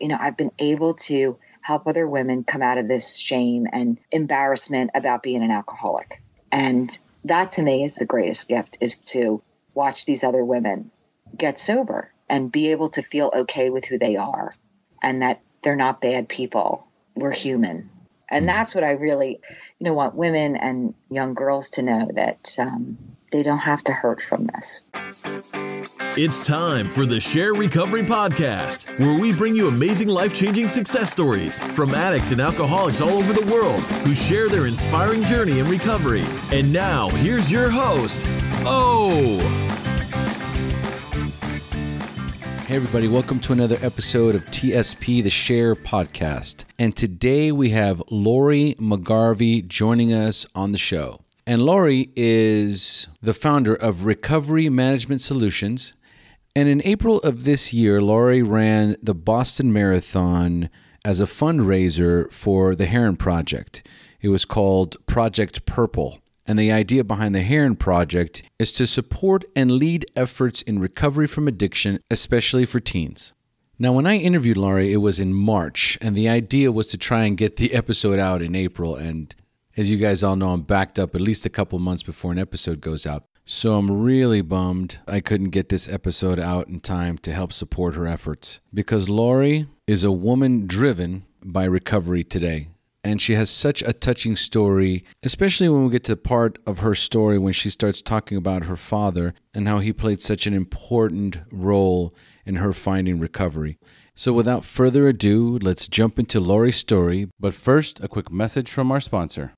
you know, I've been able to help other women come out of this shame and embarrassment about being an alcoholic. And that to me is the greatest gift, is to watch these other women get sober and be able to feel okay with who they are and that they're not bad people. We're human. And that's what I really, you know, want women and young girls to know, that they don't have to hurt from this. It's time for the SHAIR Recovery Podcast, where we bring you amazing life-changing success stories from addicts and alcoholics all over the world who share their inspiring journey in recovery. And now, here's your host, Hey everybody, welcome to another episode of TSP, the SHAIR Podcast. And today we have Laurie McGarvey joining us on the show. And Laurie is the founder of Recovery Management Solutions. And in April of this year, Laurie ran the Boston Marathon as a fundraiser for the Herren Project. It was called Project Purple. And the idea behind the Herren Project is to support and lead efforts in recovery from addiction, especially for teens. Now, when I interviewed Laurie, it was in March, and the idea was to try and get the episode out in April. And as you guys all know, I'm backed up at least a couple months before an episode goes out. So I'm really bummed I couldn't get this episode out in time to help support her efforts, because Laurie is a woman driven by recovery today. And she has such a touching story, especially when we get to the part of her story when she starts talking about her father and how he played such an important role in her finding recovery. So without further ado, let's jump into Laurie's story. But first, a quick message from our sponsor.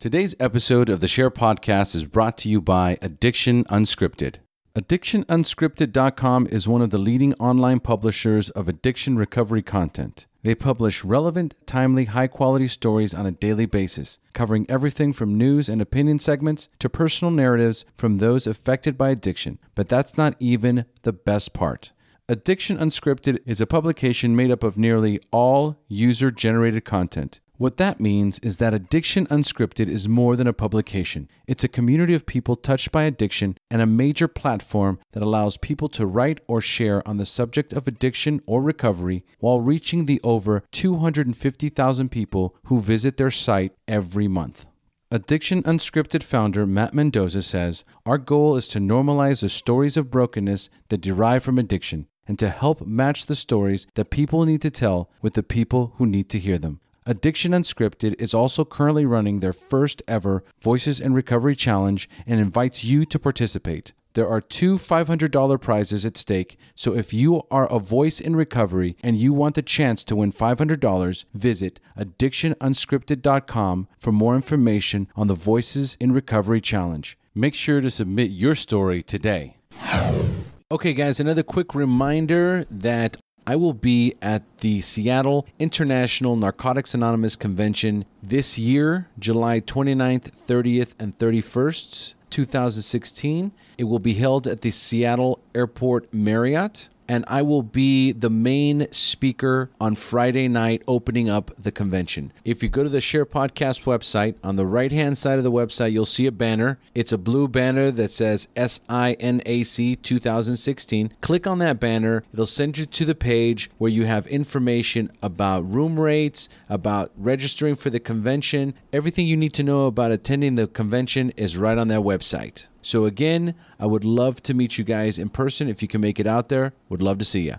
Today's episode of the SHAIR Podcast is brought to you by Addiction Unscripted. AddictionUnscripted.com is one of the leading online publishers of addiction recovery content. They publish relevant, timely, high-quality stories on a daily basis, covering everything from news and opinion segments to personal narratives from those affected by addiction. But that's not even the best part. Addiction Unscripted is a publication made up of nearly all user-generated content. What that means is that Addiction Unscripted is more than a publication. It's a community of people touched by addiction and a major platform that allows people to write or share on the subject of addiction or recovery, while reaching the over 250,000 people who visit their site every month. Addiction Unscripted founder Matt Mendoza says, "Our goal is to normalize the stories of brokenness that derive from addiction and to help match the stories that people need to tell with the people who need to hear them." Addiction Unscripted is also currently running their first ever Voices and Recovery Challenge and invites you to participate. There are two $500 prizes at stake, so if you are a voice in recovery and you want the chance to win $500, visit addictionunscripted.com for more information on the Voices in Recovery Challenge. Make sure to submit your story today. Okay, guys, another quick reminder that I will be at the Seattle International Narcotics Anonymous Convention this year, July 29th, 30th, and 31st, 2016. It will be held at the Seattle Airport Marriott, and I will be the main speaker on Friday night opening up the convention. If you go to the SHAIR Podcast website, on the right-hand side of the website, you'll see a banner. It's a blue banner that says SINAC 2016. Click on that banner. It'll send you to the page where you have information about room rates, about registering for the convention. Everything you need to know about attending the convention is right on that website. So again, I would love to meet you guys in person. If you can make it out there, would love to see you.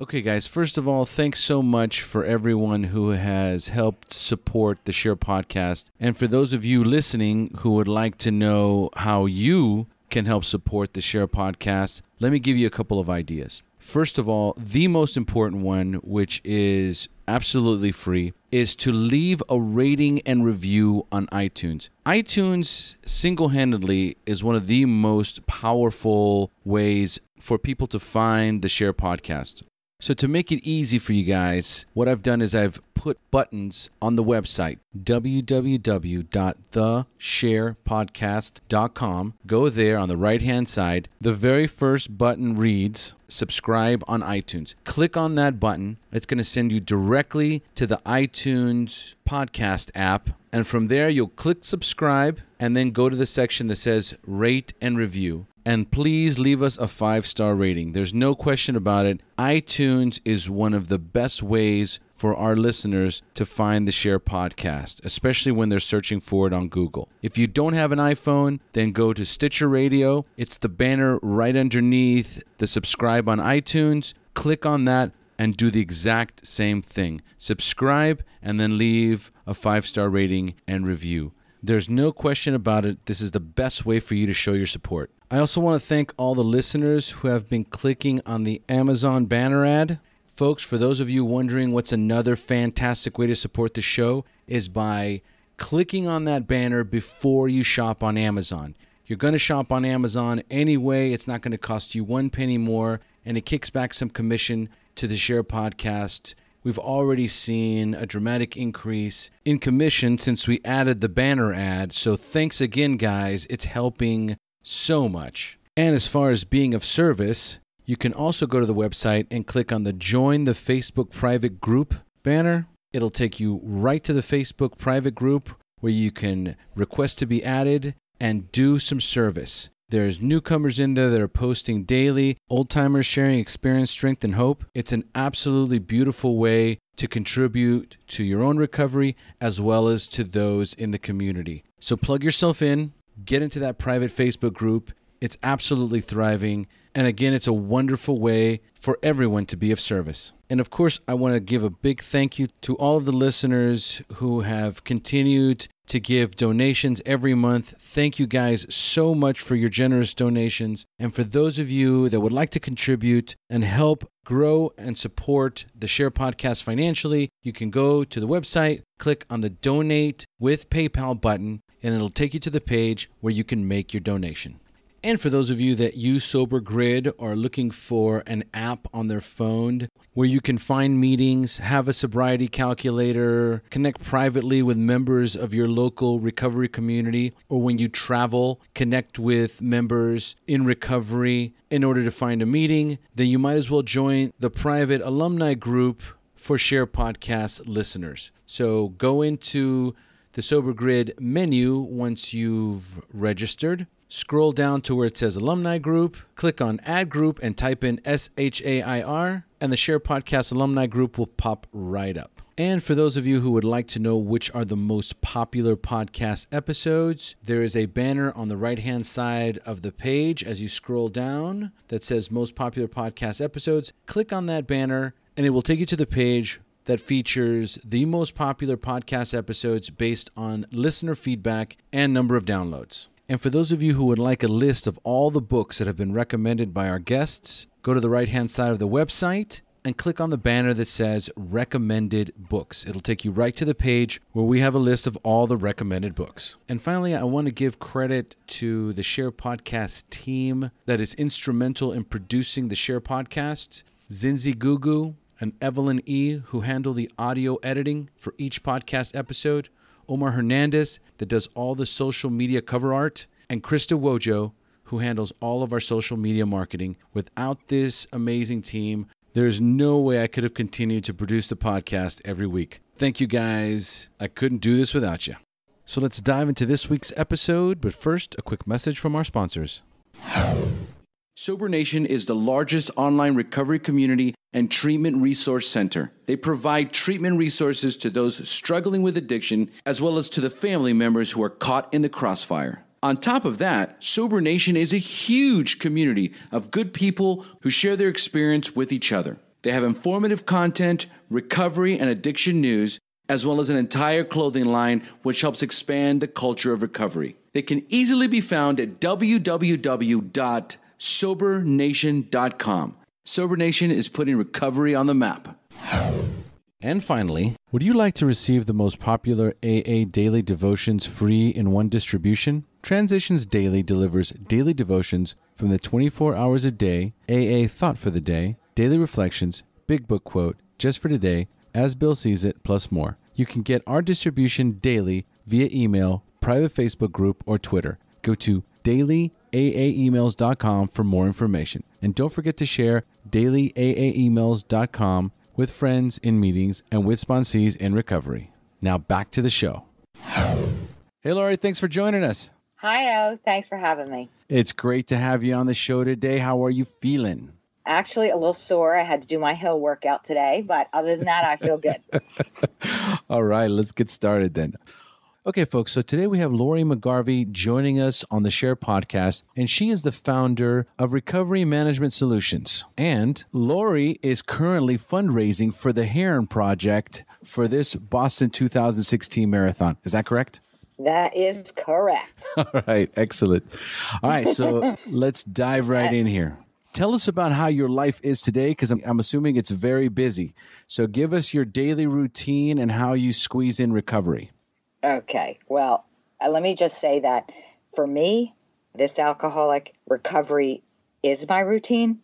Okay, guys, first of all, thanks so much for everyone who has helped support the SHAIR Podcast. And for those of you listening who would like to know how you can help support the SHAIR Podcast, let me give you a couple of ideas. First of all, the most important one, which is absolutely free, is to leave a rating and review on iTunes. iTunes single-handedly is one of the most powerful ways for people to find the SHAIR Podcast. So to make it easy for you guys, what I've done is I've put buttons on the website, www.theshairpodcast.com. Go there on the right-hand side. The very first button reads, subscribe on iTunes. Click on that button. It's going to send you directly to the iTunes podcast app. And from there, you'll click subscribe and then go to the section that says rate and review. And please leave us a 5-star rating. There's no question about it. iTunes is one of the best ways for our listeners to find the SHAIR Podcast, especially when they're searching for it on Google. If you don't have an iPhone, then go to Stitcher Radio. It's the banner right underneath the subscribe on iTunes. Click on that and do the exact same thing. Subscribe and then leave a 5-star rating and review. There's no question about it. This is the best way for you to show your support. I also want to thank all the listeners who have been clicking on the Amazon banner ad. Folks, for those of you wondering what's another fantastic way to support the show is by clicking on that banner before you shop on Amazon. You're going to shop on Amazon anyway. It's not going to cost you one penny more, and it kicks back some commission to the SHAIR Podcast. We've already seen a dramatic increase in commission since we added the banner ad. So thanks again, guys. It's helping so much. And as far as being of service, you can also go to the website and click on the Join the Facebook Private Group banner. It'll take you right to the Facebook Private Group where you can request to be added and do some service. There's newcomers in there that are posting daily, old-timers sharing experience, strength, and hope. It's an absolutely beautiful way to contribute to your own recovery as well as to those in the community. So plug yourself in, get into that private Facebook group. It's absolutely thriving. And again, it's a wonderful way for everyone to be of service. And of course, I want to give a big thank you to all of the listeners who have continued to give donations every month. Thank you guys so much for your generous donations. And for those of you that would like to contribute and help grow and support the SHAIR Podcast financially, you can go to the website, click on the Donate with PayPal button, and it'll take you to the page where you can make your donation. And for those of you that use Sober Grid or are looking for an app on their phone where you can find meetings, have a sobriety calculator, connect privately with members of your local recovery community, or when you travel, connect with members in recovery in order to find a meeting, then you might as well join the private alumni group for SHAIR Podcast listeners. So go into the Sober Grid menu once you've registered. Scroll down to where it says Alumni Group, click on Add Group, and type in SHAIR, and the SHAIR Podcast Alumni Group will pop right up. And for those of you who would like to know which are the most popular podcast episodes, there is a banner on the right-hand side of the page as you scroll down that says Most Popular Podcast Episodes. Click on that banner, and it will take you to the page that features the most popular podcast episodes based on listener feedback and number of downloads. And for those of you who would like a list of all the books that have been recommended by our guests, go to the right-hand side of the website and click on the banner that says Recommended Books. It'll take you right to the page where we have a list of all the recommended books. And finally, I want to give credit to the SHAIR Podcast team that is instrumental in producing the SHAIR Podcast. Zinzi Gugu and Evelyn E., who handle the audio editing for each podcast episode. Omar Hernandez, that does all the social media cover art, and Krista Wojo, who handles all of our social media marketing. Without this amazing team, there's no way I could have continued to produce the podcast every week. Thank you, guys. I couldn't do this without you. So let's dive into this week's episode, but first, a quick message from our sponsors. Sober Nation is the largest online recovery community and treatment resource center. They provide treatment resources to those struggling with addiction, as well as to the family members who are caught in the crossfire. On top of that, Sober Nation is a huge community of good people who share their experience with each other. They have informative content, recovery and addiction news, as well as an entire clothing line, which helps expand the culture of recovery. They can easily be found at www.sobernation.com. Sober Nation is putting recovery on the map. And finally, would you like to receive the most popular AA daily devotions free in one distribution? Transitions Daily delivers daily devotions from the 24 hours a day, AA Thought for the Day, Daily Reflections, Big Book Quote, Just for Today, As Bill Sees It, plus more. You can get our distribution daily via email, private Facebook group, or Twitter. Go to dailyaaemails.com for more information. And don't forget to share dailyaaemails.com with friends in meetings and with sponsees in recovery. Now back to the show. Hey, Laurie, thanks for joining us. Hi, thanks for having me. It's great to have you on the show today. How are you feeling? Actually, a little sore. I had to do my hill workout today, but other than that, I feel good. All right, let's get started then. Okay, folks, so today we have Laurie McGarvey joining us on the SHAIR Podcast, and she is the founder of Recovery Management Solutions. And Laurie is currently fundraising for the Herren Project for this Boston 2016 marathon. Is that correct? That is correct. All right, excellent. All right, so let's dive right in here. Tell us about how your life is today, because I'm assuming it's very busy. So give us your daily routine and how you squeeze in recovery. Okay. Well, let me just say that for me, this alcoholic recovery is my routine.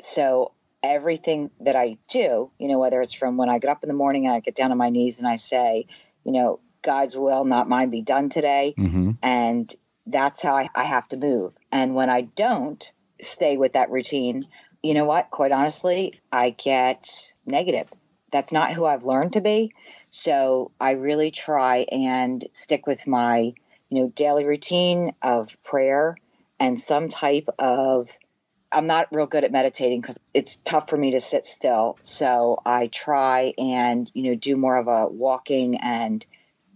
So everything that I do, you know, whether it's from when I get up in the morning and I get down on my knees and I say, you know, God's will, not mine, be done today. Mm-hmm. And that's how I have to move. And when I don't stay with that routine, you know what? Quite honestly, I get negative. That's not who I've learned to be. So I really try and stick with my, you know, daily routine of prayer and some type of, I'm not real good at meditating because it's tough for me to sit still. So I try and, you know, do more of a walking and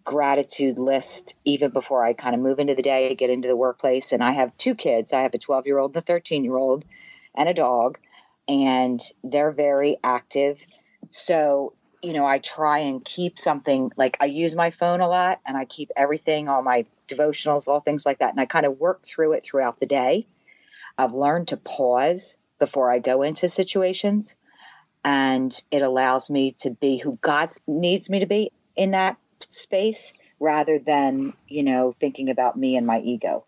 gratitude list even before I kind of move into the day, get into the workplace. And I have two kids. I have a 12-year-old, a 13-year-old, and a dog, and they're very active. So, you know, I try and keep something, like I use my phone a lot and I keep everything, all my devotionals, all things like that. And I kind of work through it throughout the day. I've learned to pause before I go into situations, and it allows me to be who God needs me to be in that space rather than, you know, thinking about me and my ego.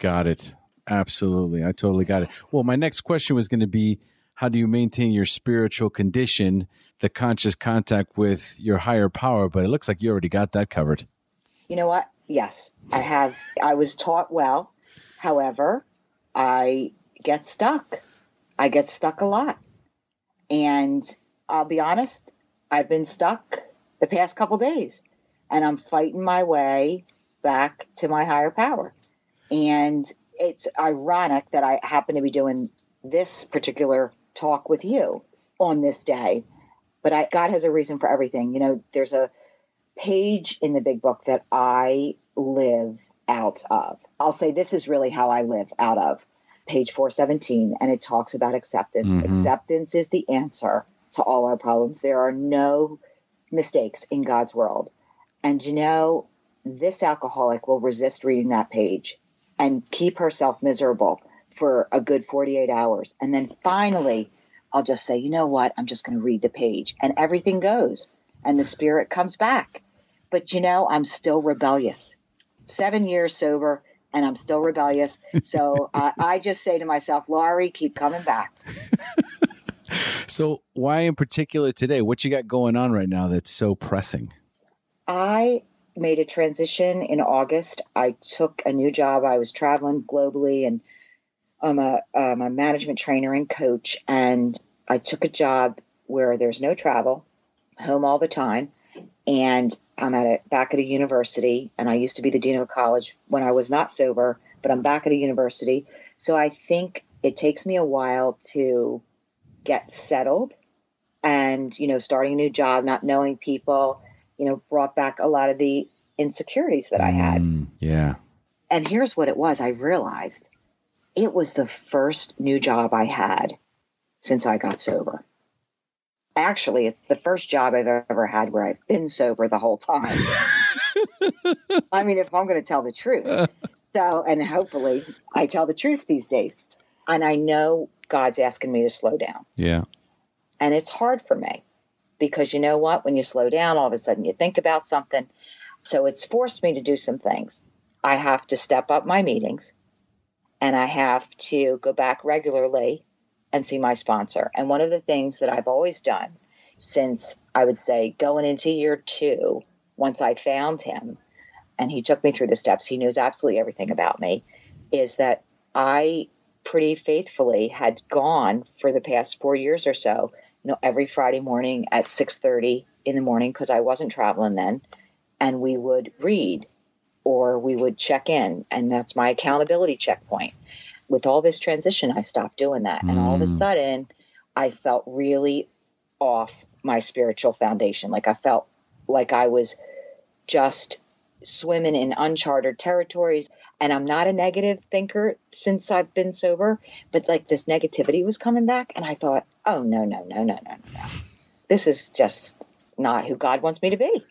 Got it. Absolutely. I totally got it. Well, my next question was going to be, how do you maintain your spiritual condition, the conscious contact with your higher power? But it looks like you already got that covered. You know what? Yes, I have. I was taught well. However, I get stuck. I get stuck a lot. And I'll be honest, I've been stuck the past couple of days. And I'm fighting my way back to my higher power. And it's ironic that I happen to be doing this particular talk with you on this day, but God has a reason for everything. You know, there's a page in the big book that I live out of. I'll say this is really how I live out of, page 417, and it talks about acceptance. Mm-hmm. Acceptance is the answer to all our problems. There are no mistakes in God's world. And, you know, this alcoholic will resist reading that page and keep herself miserable for a good 48 hours. And then finally, I'll just say, you know what? I'm just going to read the page, and everything goes and the spirit comes back. But, you know, I'm still rebellious. 7 years sober and I'm still rebellious. So I just say to myself, Laurie, keep coming back. So why in particular today? What you got going on right now that's so pressing? I made a transition in August. I took a new job. I was traveling globally, and I'm a management trainer and coach, and I took a job where there's no travel, home all the time, and I'm back at a university, and I used to be the dean of a college when I was not sober, but I'm back at a university. So I think it takes me a while to get settled, and, you know, starting a new job, not knowing people, you know, brought back a lot of the insecurities that I had. Yeah. And here's what it was. I realized it was the first new job I had since I got sober. Actually, it's the first job I've ever had where I've been sober the whole time. I mean, if I'm going to tell the truth. So, and hopefully I tell the truth these days. And I know God's asking me to slow down. Yeah. And it's hard for me because, you know what, when you slow down, all of a sudden you think about something. So it's forced me to do some things. I have to step up my meetings. And I have to go back regularly and see my sponsor. And one of the things that I've always done since, I would say, going into year two, once I found him and he took me through the steps, he knows absolutely everything about me, is that I pretty faithfully had gone for the past 4 years or so, you know, every Friday morning at 6:30 in the morning, because I wasn't traveling then, and we would read or we would check in. And that's my accountability checkpoint. With all this transition, I stopped doing that. And all of a sudden, I felt really off my spiritual foundation. Like I felt like I was just swimming in uncharted territories. And I'm not a negative thinker since I've been sober, but like this negativity was coming back. And I thought, oh, no. This is just not who God wants me to be.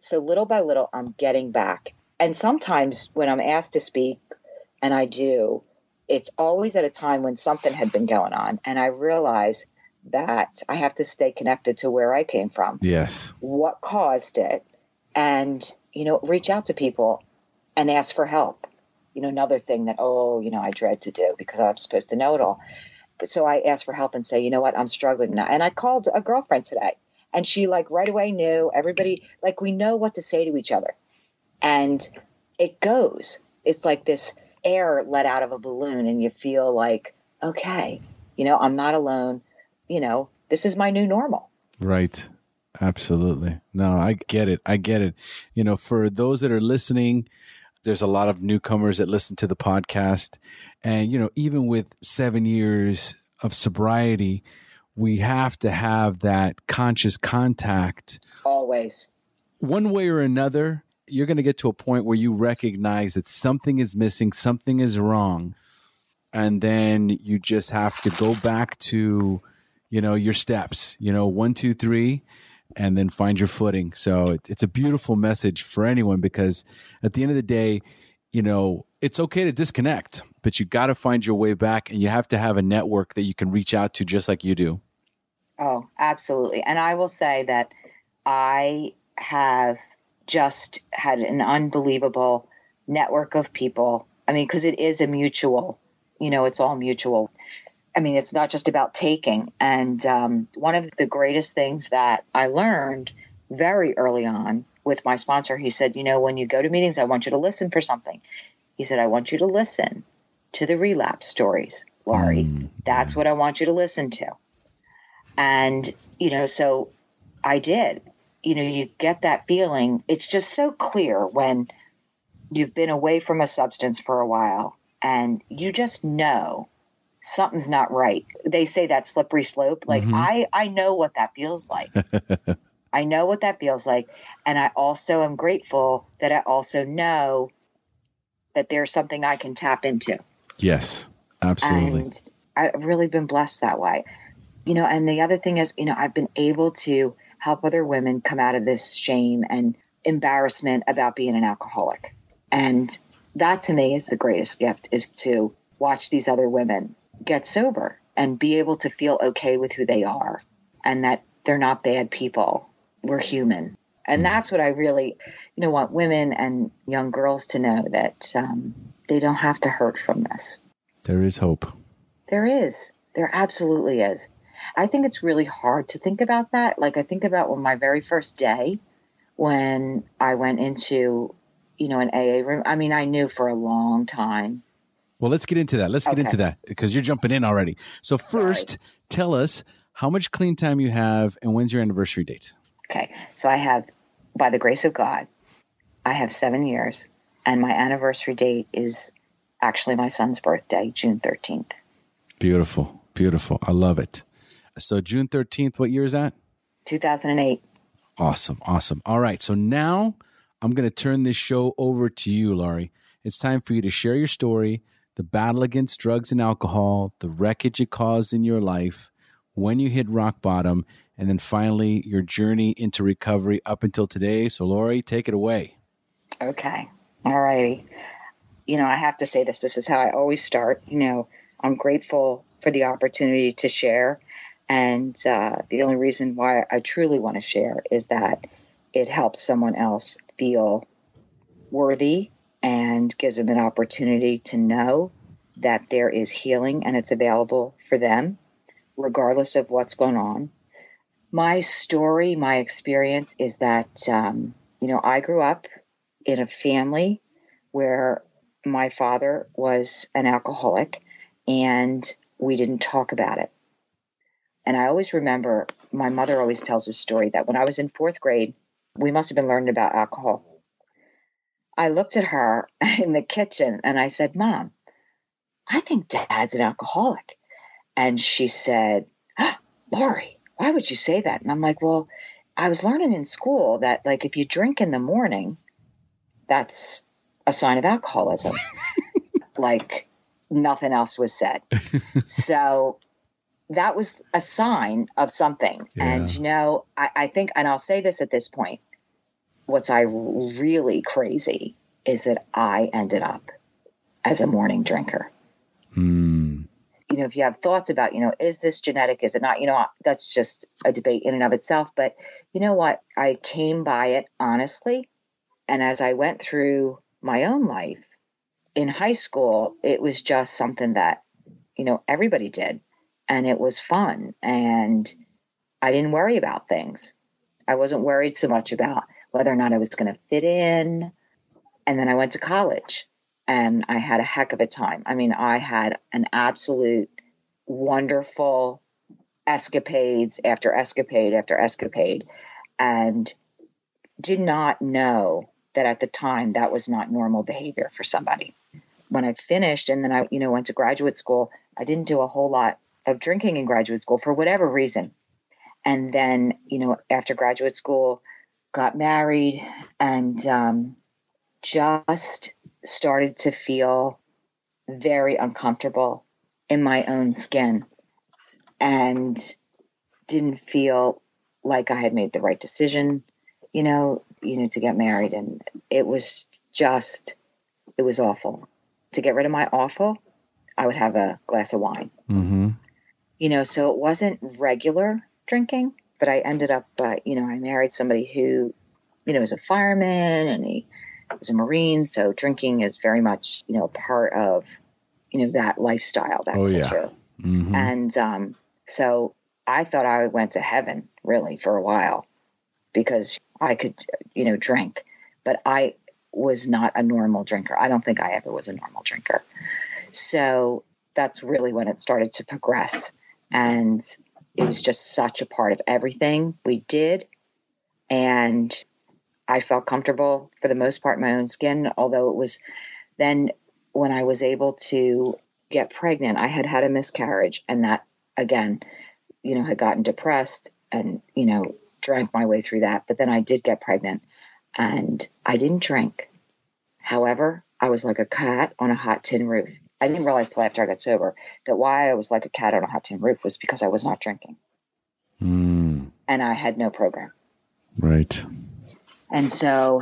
So little by little, I'm getting back. And sometimes when I'm asked to speak, and I do, it's always at a time when something had been going on. And I realize that I have to stay connected to where I came from. Yes. What caused it? And, you know, reach out to people and ask for help. You know, another thing that, I dread to do because I'm supposed to know it all. But so I asked for help and say, you know what, I'm struggling now. And I called a girlfriend today and she like right away knew everybody, like we know what to say to each other. And it goes, it's like this air let out of a balloon and you feel like, okay, you know, I'm not alone. You know, this is my new normal. Right. Absolutely. No, I get it. You know, for those that are listening, there's a lot of newcomers that listen to the podcast. And, you know, even with 7 years of sobriety, we have to have that conscious contact. Always. One way or another, you're going to get to a point where you recognize that something is missing, something is wrong. And then you just have to go back to, you know, your steps, you know, 1, 2, 3. And then find your footing. So it's a beautiful message for anyone because at the end of the day, you know, it's okay to disconnect, but you got to find your way back and you have to have a network that you can reach out to just like you do. Oh, absolutely. And I will say that I have just had an unbelievable network of people. I mean, because it is a mutual, you know, it's all mutual. I mean, it's not just about taking. And one of the greatest things that I learned very early on with my sponsor, he said, you know, when you go to meetings, I want you to listen for something. He said, I want you to listen to the relapse stories, Laurie. That's what I want you to listen to. And, you know, so I did. You know, you get that feeling. It's just so clear when you've been away from a substance for a while and you just know something's not right. They say that slippery slope. Like I know what that feels like. I know what that feels like. And I also am grateful that I also know that there's something I can tap into. Yes, absolutely. And I've really been blessed that way. You know, and the other thing is, you know, I've been able to help other women come out of this shame and embarrassment about being an alcoholic. And that to me is the greatest gift, is to watch these other women get sober and be able to feel okay with who they are and that they're not bad people. We're human. And that's what I really, you know, want women and young girls to know, that they don't have to hurt from this. There is hope. There is. There absolutely is. I think it's really hard to think about that. Like I think about when my very first day when I went into, you know, an AA room. I mean, I knew for a long time. Well, let's get into that. Let's get into that because you're jumping in already. So first, tell us how much clean time you have and when's your anniversary date? Okay. So I have, by the grace of God, I have 7 years and my anniversary date is actually my son's birthday, June 13th. Beautiful. Beautiful. I love it. So June 13th, what year is that? 2008. Awesome. Awesome. All right. So now I'm going to turn this show over to you, Laurie. It's time for you to share your story, the battle against drugs and alcohol, the wreckage it caused in your life, when you hit rock bottom, and then finally your journey into recovery up until today. So Laurie, take it away. Okay. All righty. You know, I have to say this. This is how I always start. You know, I'm grateful for the opportunity to share. And the only reason why I truly want to share is that it helps someone else feel worthy and gives them an opportunity to know that there is healing and it's available for them, regardless of what's going on. My story, my experience is that, you know, I grew up in a family where my father was an alcoholic and we didn't talk about it. And I always remember, my mother always tells a story that when I was in fourth grade, we must have been learning about alcohol. I looked at her in the kitchen and I said, Mom, I think Dad's an alcoholic. And she said, Laurie, why would you say that? And I'm like, well, I was learning in school that like if you drink in the morning, that's a sign of alcoholism. Like nothing else was said. So that was a sign of something. Yeah. And, you know, I think, and I'll say this at this point, what's really crazy is that I ended up as a morning drinker. Mm. You know, if you have thoughts about, you know, is this genetic? Is it not? You know, that's just a debate in and of itself. But you know what? I came by it honestly. And as I went through my own life in high school, it was just something that, you know, everybody did. And it was fun. And I didn't worry about things. I wasn't worried so much about whether or not I was going to fit in. And then I went to college. And I had a heck of a time. I mean, I had an absolute wonderful escapades after escapade after escapade, and did not know that at the time that was not normal behavior for somebody. When I finished and then I, you know, went to graduate school, I didn't do a whole lot of drinking in graduate school for whatever reason. And then, you know, after graduate school, got married and just started to feel very uncomfortable in my own skin and didn't feel like I had made the right decision, you know, to get married. And it was just, it was awful. To get rid of my awful, I would have a glass of wine. Mm-hmm. You know, so it wasn't regular drinking, but I ended up, you know, I married somebody who, you know, was a fireman and I was a Marine, so drinking is very much, you know, part of, you know, that lifestyle, that culture. Yeah. Mm-hmm. And so I thought I went to heaven, really, for a while because I could, you know, drink. But I was not a normal drinker. I don't think I ever was a normal drinker. So that's really when it started to progress. And it was just such a part of everything we did. And I felt comfortable for the most part in my own skin, although it was then when I was able to get pregnant, I had had a miscarriage and that, again, you know, had gotten depressed and, you know, drank my way through that. But then I did get pregnant and I didn't drink. However, I was like a cat on a hot tin roof. I didn't realize till after I got sober that why I was like a cat on a hot tin roof was because I was not drinking. Mm. And I had no program. Right. And so,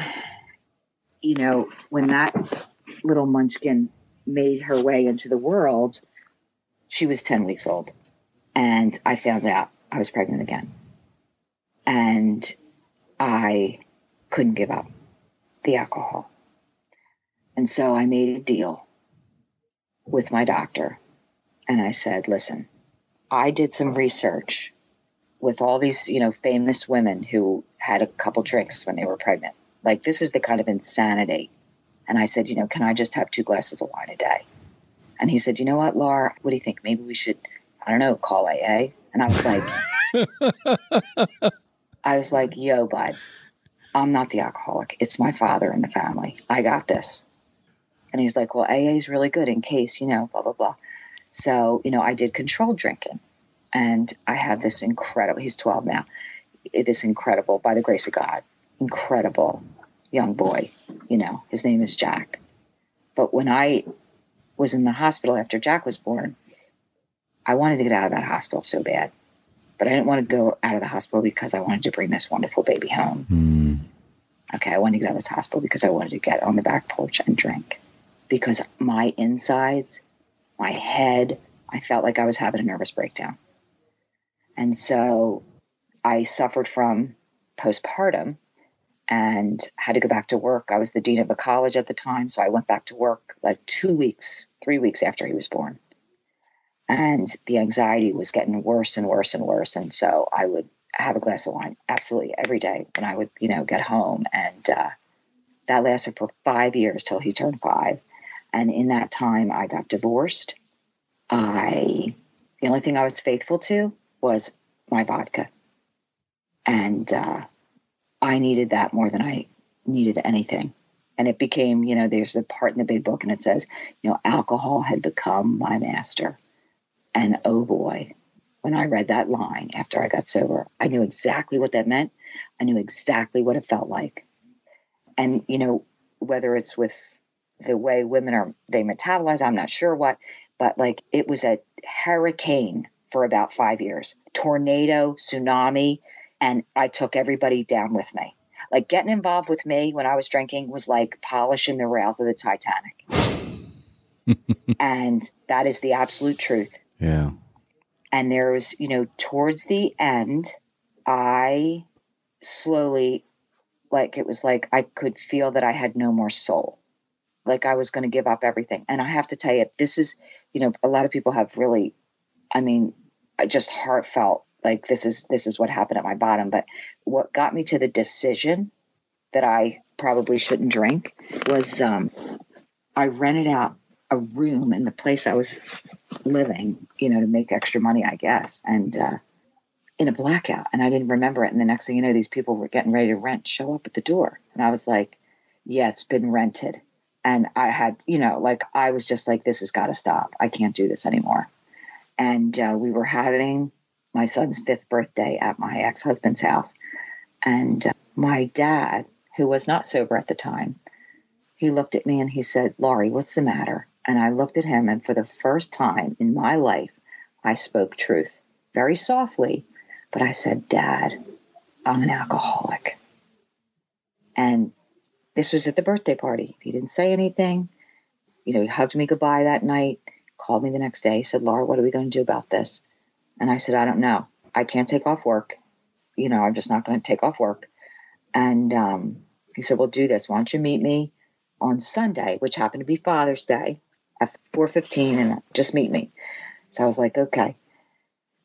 you know, when that little munchkin made her way into the world, she was 10 weeks old. And I found out I was pregnant again. And I couldn't give up the alcohol. And so I made a deal with my doctor. And I said, listen, I did some research with all these, you know, famous women who had a couple drinks when they were pregnant. Like, this is the kind of insanity. And I said, you know, can I just have 2 glasses of wine a day? And he said, you know what, Laura, what do you think? Maybe we should, I don't know, call AA. And I was like, yo, bud, I'm not the alcoholic. It's my father in the family. I got this. And he's like, well, AA is really good in case, you know, blah, blah, blah. So, you know, I did controlled drinking. And I have this incredible, he's 12 now, this incredible, by the grace of God, incredible young boy. You know, his name is Jack. But when I was in the hospital after Jack was born, I wanted to get out of that hospital so bad. But I didn't want to go out of the hospital because I wanted to bring this wonderful baby home. Mm. Okay, I wanted to get out of this hospital because I wanted to get on the back porch and drink. Because my insides, my head, I felt like I was having a nervous breakdown. And so I suffered from postpartum and had to go back to work. I was the dean of a college at the time, so I went back to work like 3 weeks after he was born. And the anxiety was getting worse and worse and worse. And so I would have a glass of wine absolutely every day when I would, you know, get home. And that lasted for 5 years till he turned 5. And in that time, I got divorced. The only thing I was faithful to was my vodka. And I needed that more than I needed anything And it became, you know, there's a part in the big book and it says, you know, alcohol had become my master. And oh boy, when I read that line after I got sober, I knew exactly what that meant. I knew exactly what it felt like. And, you know, whether it's with the way women are, they metabolize, I'm not sure what, but like it was a hurricane for about 5 years, tornado, tsunami, and I took everybody down with me. Like getting involved with me when I was drinking was like polishing the rails of the Titanic. And that is the absolute truth. Yeah. And there was, you know, towards the end, I slowly, like, it was like I could feel that I had no more soul. Like I was going to give up everything. And I have to tell you, this is, you know, a lot of people have really, I mean, just heartfelt, like this is what happened at my bottom. But what got me to the decision that I probably shouldn't drink was I rented out a room in the place I was living, you know, to make extra money, I guess, and in a blackout. And I didn't remember it. And the next thing you know, these people were getting ready to show up at the door. And I was like, yeah, it's been rented. And I had, you know, like I was just like, this has got to stop. I can't do this anymore. And we were having my son's 5th birthday at my ex-husband's house. And my dad, who was not sober at the time, he looked at me and he said, Laurie, what's the matter? And I looked at him, and for the first time in my life, I spoke truth very softly. But I said, Dad, I'm an alcoholic. And this was at the birthday party. He didn't say anything. You know, he hugged me goodbye that night. Called me the next day, said, Laura, what are we going to do about this? And I said, I don't know. I can't take off work. You know, I'm just not going to take off work. And he said, well, do this. Why don't you meet me on Sunday, which happened to be Father's Day at 4:15, and just meet me. So I was like, okay.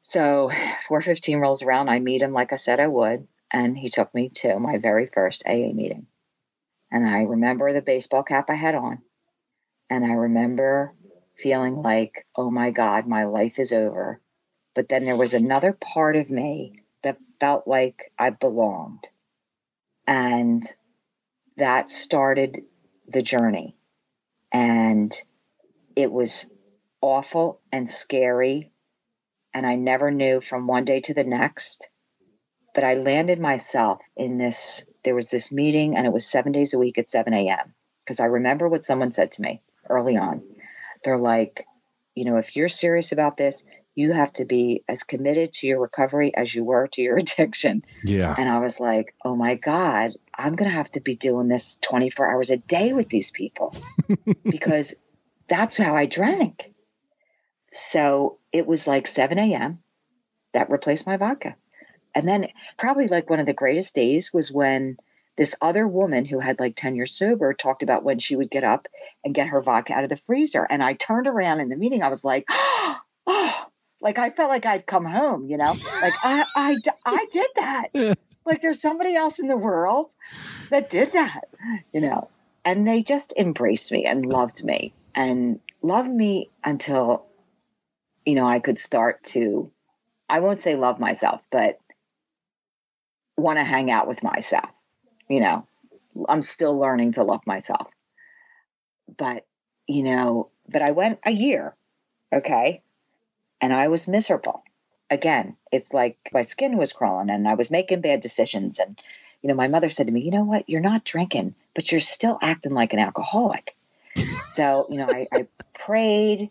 So 4:15 rolls around. I meet him like I said I would. And he took me to my very first AA meeting. And I remember the baseball cap I had on. And I remember feeling like, oh my God, my life is over. But then there was another part of me that felt like I belonged. And that started the journey. And it was awful and scary. And I never knew from one day to the next. But I landed myself in this, there was this meeting, and it was 7 days a week at 7 a.m. Because I remember what someone said to me early on. They're like, you know, if you're serious about this, you have to be as committed to your recovery as you were to your addiction. Yeah. And I was like, oh my God, I'm going to have to be doing this 24 hours a day with these people because that's how I drank. So it was like 7 a.m. that replaced my vodka. And then probably like one of the greatest days was when this other woman who had like 10 years sober talked about when she would get up and get her vodka out of the freezer. And I turned around in the meeting. I was like, oh, like I felt like I'd come home, you know, like I did that. Like there's somebody else in the world that did that, you know, and they just embraced me and loved me until, you know, I could start to, I won't say love myself, but want to hang out with myself. You know, I'm still learning to love myself, but, you know, but I went a year. Okay. And I was miserable. Again, it's like my skin was crawling and I was making bad decisions. And, you know, my mother said to me, you know what, you're not drinking, but you're still acting like an alcoholic. So, you know, I prayed.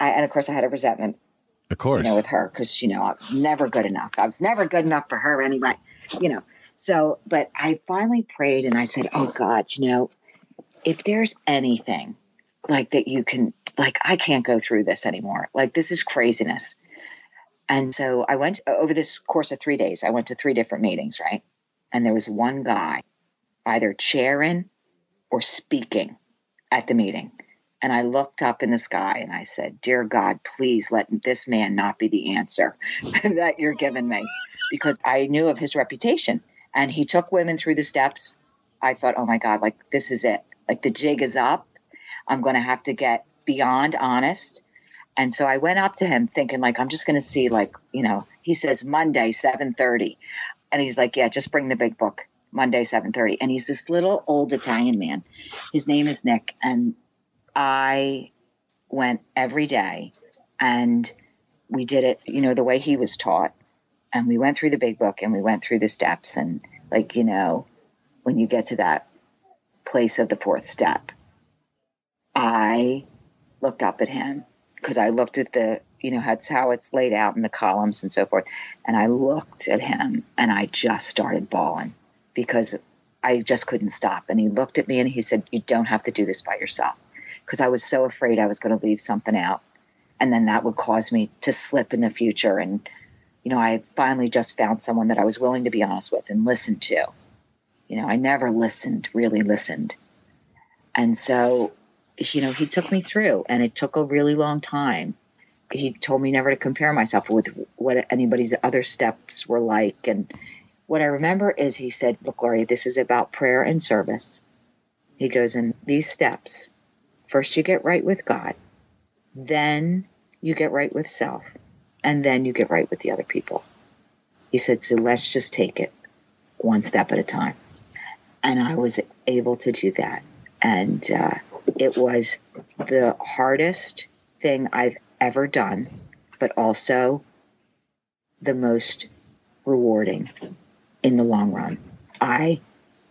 And of course I had a resentment, of course, you know, with her. 'Cause you know, I was never good enough. I was never good enough for her anyway, you know? So, but I finally prayed and I said, oh God, you know, if there's anything like that you can, like, I can't go through this anymore. Like, this is craziness. And so I went over this course of 3 days, I went to 3 different meetings, right? And there was one guy either chairing or speaking at the meeting. And I looked up in the sky and I said, dear God, please let this man not be the answer that you're giving me, because I knew of his reputation. And he took women through the steps. I thought, oh my God, like this is it. Like the jig is up. I'm going to have to get beyond honest. And so I went up to him thinking like, I'm just going to see like, you know, he says Monday, 7:30. And he's like, yeah, just bring the big book. Monday, 7:30. And he's this little old Italian man. His name is Nick. And I went every day and we did it, you know, the way he was taught. And we went through the big book and we went through the steps. And like, you know, when you get to that place of the fourth step, I looked up at him because I looked at the, you know, that's how it's laid out in the columns and so forth. And I looked at him and I just started bawling because I just couldn't stop. And he looked at me and he said, you don't have to do this by yourself, because I was so afraid I was going to leave something out. And then that would cause me to slip in the future. And, you know, I finally just found someone that I was willing to be honest with and listen to. You know, I never really listened. And so, you know, he took me through, and it took a really long time. He told me never to compare myself with what anybody's other steps were like. And what I remember is he said, look, Laurie, this is about prayer and service. He goes, in these steps, first you get right with God, then you get right with self, and then you get right with the other people. He said, so let's just take it one step at a time. And I was able to do that. And it was the hardest thing I've ever done, but also the most rewarding in the long run. I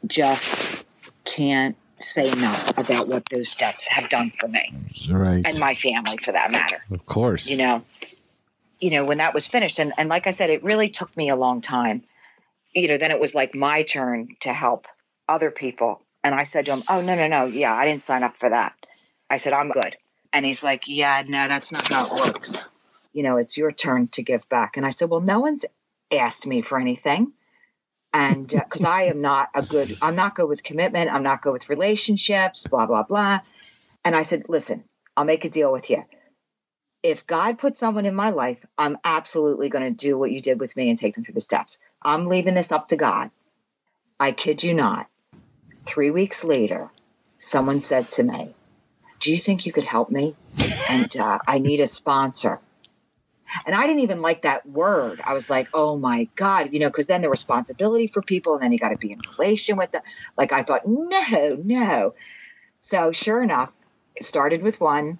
just can't say enough about what those steps have done for me, right, and my family for that matter. Of course. You know, when that was finished, and like I said, it really took me a long time. You know, then it was like my turn to help other people. And I said to him, oh, no. Yeah, I didn't sign up for that. I said, I'm good. And he's like, yeah, no, that's not how it works. You know, it's your turn to give back. And I said, well, no one's asked me for anything. And because I am not I'm not good with commitment. I'm not good with relationships, blah, blah, blah. And I said, listen, I'll make a deal with you. If God puts someone in my life, I'm absolutely going to do what you did with me and take them through the steps. I'm leaving this up to God. I kid you not. 3 weeks later, someone said to me, do you think you could help me? And I need a sponsor. And I didn't even like that word. I was like, oh my God, you know, because then the responsibility for people, and then you got to be in relation with them. Like I thought, no. So sure enough, it started with one.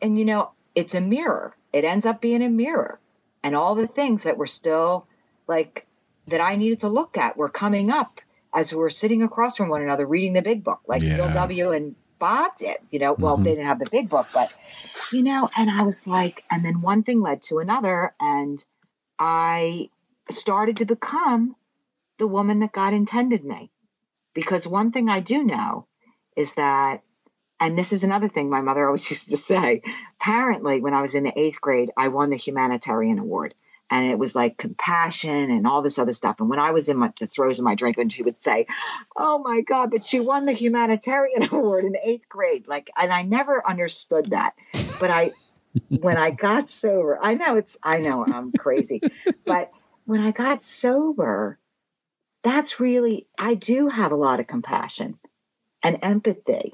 And, you know, it's a mirror. It ends up being a mirror. And all the things that were still like that I needed to look at were coming up as we were sitting across from one another, reading the big book, like Bill W. and Bob did, you know, well, they didn't have the big book, but, you know, and I was like, and then one thing led to another. And I started to become the woman that God intended me. Because one thing I do know is that, and this is another thing my mother always used to say, apparently when I was in the 8th grade, I won the humanitarian award. And it was like compassion and all this other stuff. And when I was in the throes of my drink, and she would say, oh my God, but she won the humanitarian award in 8th grade. Like, and I never understood that. But when I got sober, I know I'm crazy, but when I got sober, that's really, I do have a lot of compassion and empathy,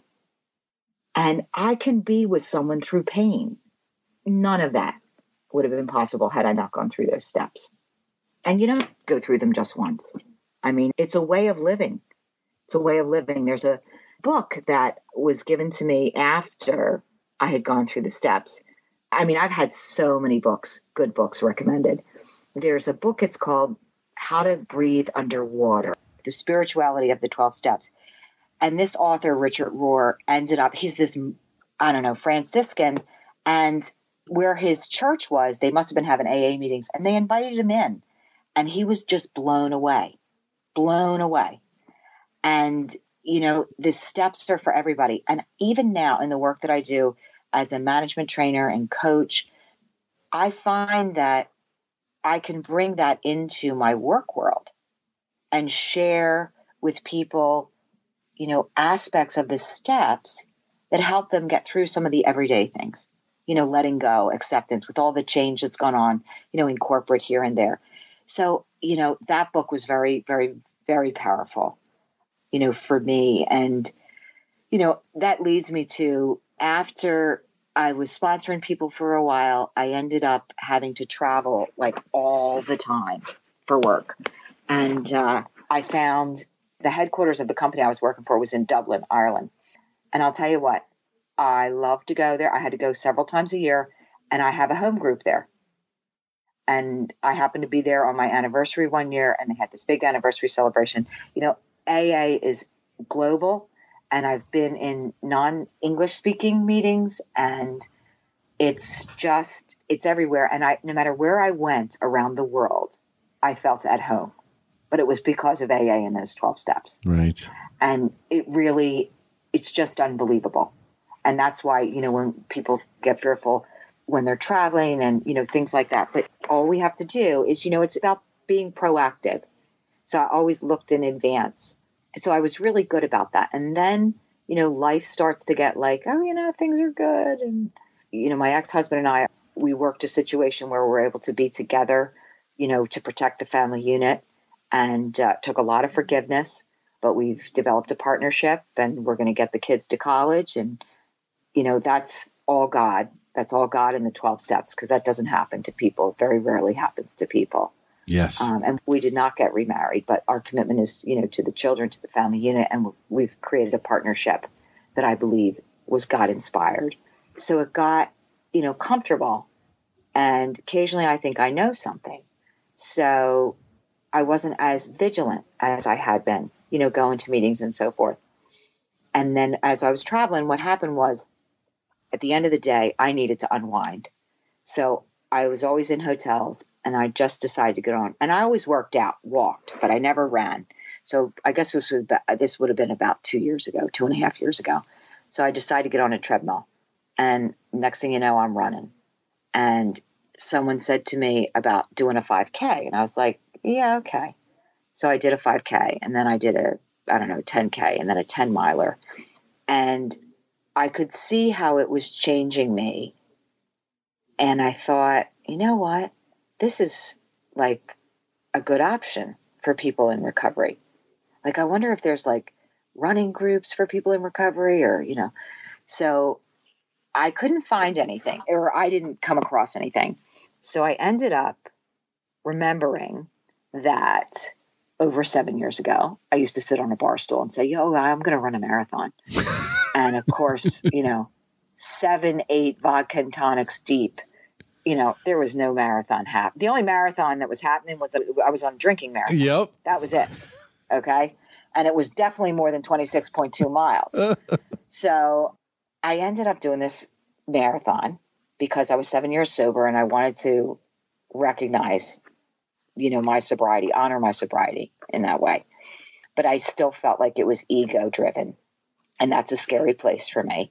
and I can be with someone through pain. None of that would have been possible had I not gone through those steps. And you don't go through them just once. I mean, it's a way of living. It's a way of living. There's a book that was given to me after I had gone through the steps. I mean, I've had so many books, good books recommended. There's a book, it's called How to Breathe Underwater, The Spirituality of the 12 Steps. And this author, Richard Rohr, ended up, he's this, I don't know, Franciscan, and where his church was, they must have been having AA meetings, and they invited him in, and he was just blown away. And, you know, the steps are for everybody. And even now in the work that I do as a management trainer and coach, I find that I can bring that into my work world and share with people, you know, aspects of the steps that help them get through some of the everyday things. You know, letting go, acceptance, with all the change that's gone on, you know, in corporate here and there. So, you know, that book was very, very, very powerful, you know, for me. And, you know, that leads me to, after I was sponsoring people for a while, I ended up having to travel like all the time for work. And I found The headquarters of the company I was working for was in Dublin, Ireland. And I'll tell you what, I love to go there. I had to go several times a year, and I have a home group there. And I happened to be there on my anniversary one year, and they had this big anniversary celebration. You know, AA is global, and I've been in non-English speaking meetings, and it's just, it's everywhere. And no matter where I went around the world, I felt at home. But it was because of AA and those 12 steps. Right. And it really, it's just unbelievable. And that's why, you know, when people get fearful when they're traveling and, you know, things like that. But all we have to do is, you know, it's about being proactive. So I always looked in advance. So I was really good about that. And then, you know, life starts to get like, oh, you know, things are good. And, you know, my ex-husband and I, we worked a situation where we were able to be together, you know, to protect the family unit. And took a lot of forgiveness, but we've developed a partnership and we're going to get the kids to college. And, you know, that's all God. That's all God in the 12 steps, because that doesn't happen to people. It very rarely happens to people. Yes. And we did not get remarried, but our commitment is, you know, to the children, to the family unit. And we've created a partnership that I believe was God inspired. So it got, you know, comfortable. And occasionally I think I know something. So I wasn't as vigilant as I had been, you know, going to meetings and so forth. And then as I was traveling, what happened was at the end of the day, I needed to unwind. So I was always in hotels and I just decided to get on. And I always worked out, walked, but I never ran. So I guess this would have been about 2.5 years ago. So I decided to get on a treadmill. And next thing you know, I'm running. And someone said to me about doing a 5K. And I was like, yeah, okay. So I did a 5K and then I did a 10K and then a 10 miler. And I could see how it was changing me. And I thought, you know what? This is like a good option for people in recovery. Like, I wonder if there's like running groups for people in recovery or, you know. So I couldn't find anything, or I didn't come across anything. So I ended up remembering that over 7 years ago, I used to sit on a bar stool and say, yo, I'm going to run a marathon. And of course, you know, 7, 8 vodka and tonics deep, you know, there was no marathon happening. The only marathon that was happening was that I was on drinking marathon. Yep. That was it. Okay. And it was definitely more than 26.2 miles. So I ended up doing this marathon because I was 7 years sober and I wanted to recognize, you know, my sobriety, honor my sobriety in that way. But I still felt like it was ego driven. And that's a scary place for me.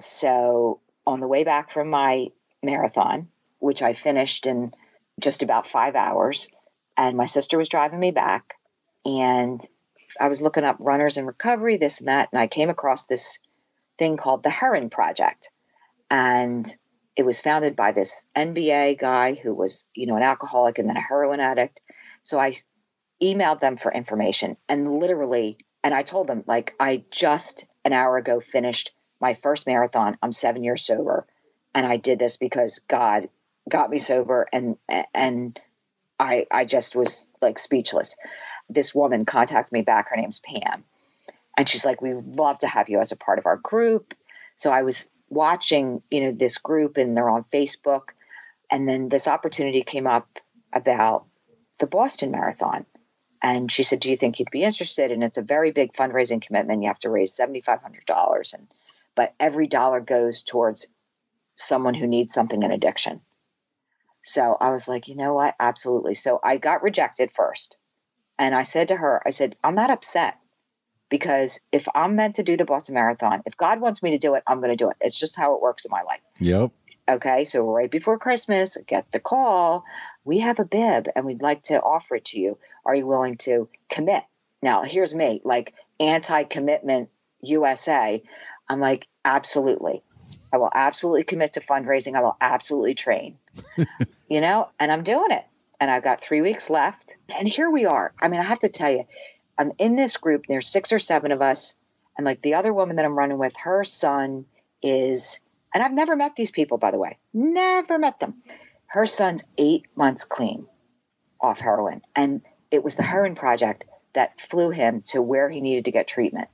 So on the way back from my marathon, which I finished in just about 5 hours, and my sister was driving me back, and I was looking up runners in recovery, this and that. And I came across this thing called the Herren Project. And it was founded by this NBA guy who was, you know, an alcoholic and then a heroin addict. So I emailed them for information and I told them, like, I just an hour ago finished my first marathon. I'm 7 years sober. And I did this because God got me sober. And I just was like speechless. This woman contacted me back. Her name's Pam. And she's like, we would love to have you as a part of our group. So I was watching, you know, this group, and they're on Facebook. And then this opportunity came up about the Boston Marathon. And she said, do you think you'd be interested? And it's a very big fundraising commitment. You have to raise $7,500. But every dollar goes towards someone who needs something in addiction. So I was like, you know what? Absolutely. So I got rejected first. And I said to her, I'm not upset. Because if I'm meant to do the Boston Marathon, if God wants me to do it, I'm going to do it. It's just how it works in my life. Yep. Okay. So right before Christmas, I get the call. We have a bib and we'd like to offer it to you. Are you willing to commit? Now, here's me, like anti-commitment USA. I'm like, absolutely. I will absolutely commit to fundraising. I will absolutely train, you know, and I'm doing it. And I've got 3 weeks left. And here we are. I mean, I have to tell you, I'm in this group, and there's 6 or 7 of us. And like the other woman that I'm running with, her son is, and I've never met these people, by the way, never met them. Her son's 8 months clean off heroin. And it was the Herren Project that flew him to where he needed to get treatment.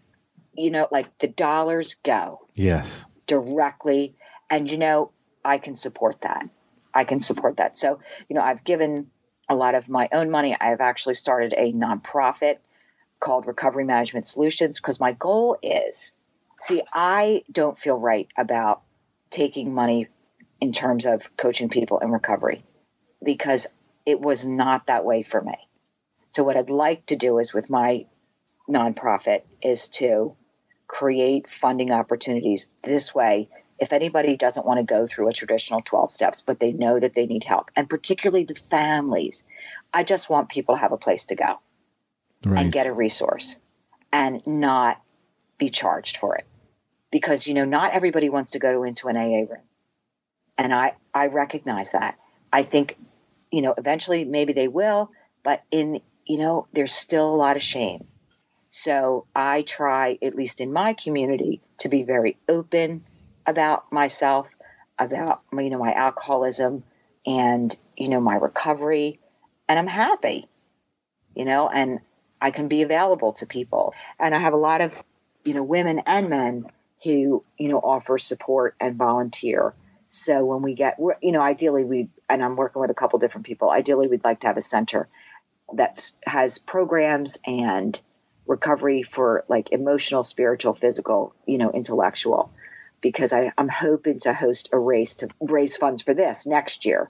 You know, like the dollars go. Yes. Directly. And, you know, I can support that. I can support that. So, you know, I've given a lot of my own money. I've actually started a nonprofit called Recovery Management Solutions because my goal is, see, I don't feel right about taking money in terms of coaching people in recovery because it was not that way for me. So what I'd like to do is with my nonprofit is to create funding opportunities this way. If anybody doesn't want to go through a traditional 12 steps, but they know that they need help, and particularly the families, I just want people to have a place to go right. and get a resource and not be charged for it. Because, you know, not everybody wants to go into an AA room. And I recognize that. I think, you know, eventually maybe they will, but in, you know, there's still a lot of shame. So I try, at least in my community, to be very open about myself, about, you know, my alcoholism and, you know, my recovery. And I'm happy, you know, and I can be available to people. And I have a lot of, you know, women and men who, you know, offer support and volunteer. So when we get, you know, ideally we, and I'm working with a couple different people, ideally we'd like to have a center that has programs and recovery for like emotional, spiritual, physical, you know, intellectual, because I'm hoping to host a race to raise funds for this next year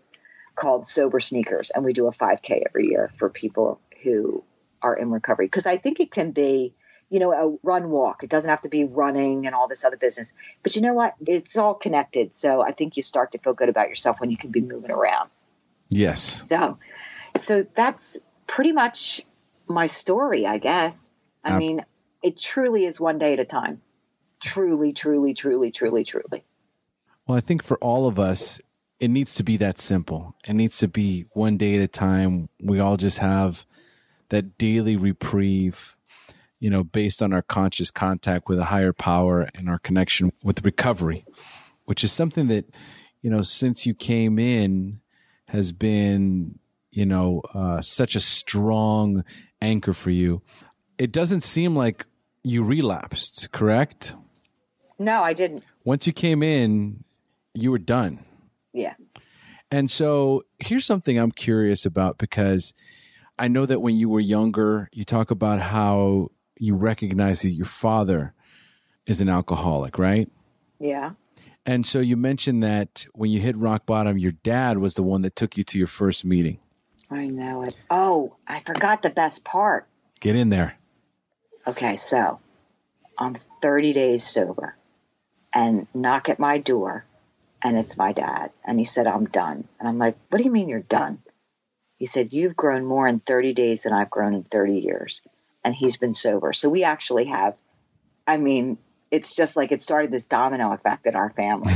called Sober Sneakers. And we do a 5K every year for people who are in recovery. Because I think it can be, you know, a run walk. It doesn't have to be running and all this other business. But you know what? It's all connected. So I think you start to feel good about yourself when you can be moving around. Yes. So that's pretty much my story, I guess. I mean, it truly is one day at a time. Truly, truly, truly, truly, truly. Well, I think for all of us, it needs to be that simple. It needs to be one day at a time. We all just have that daily reprieve, you know, based on our conscious contact with a higher power and our connection with recovery, which is something that, you know, since you came in has been, you know, such a strong anchor for you. It doesn't seem like you relapsed, correct? No, I didn't. Once you came in, you were done. Yeah. And so here's something I'm curious about, because I know that when you were younger, you talk about how you recognize that your father is an alcoholic, right? Yeah. And so you mentioned that when you hit rock bottom, your dad was the one that took you to your first meeting. I know it. Oh, I forgot the best part. Get in there. Okay, so I'm 30 days sober and knock at my door, and it's my dad. And he said, I'm done. And I'm like, what do you mean you're done? He said, you've grown more in 30 days than I've grown in 30 years. And he's been sober. So we actually have, I mean, it's just like it started this domino effect in our family.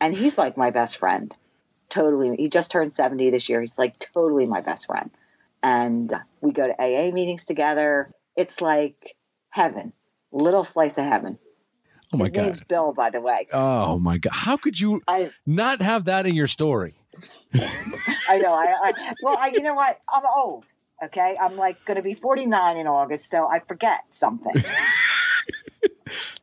And he's like my best friend. Totally. He just turned 70 this year. He's like totally my best friend. And we go to AA meetings together. It's like heaven, little slice of heaven. Oh my God. His name's Bill, by the way. Oh my God. How could you not have that in your story? I know. Well, you know what? I'm old. Okay. I'm like going to be 49 in August. So I forget something.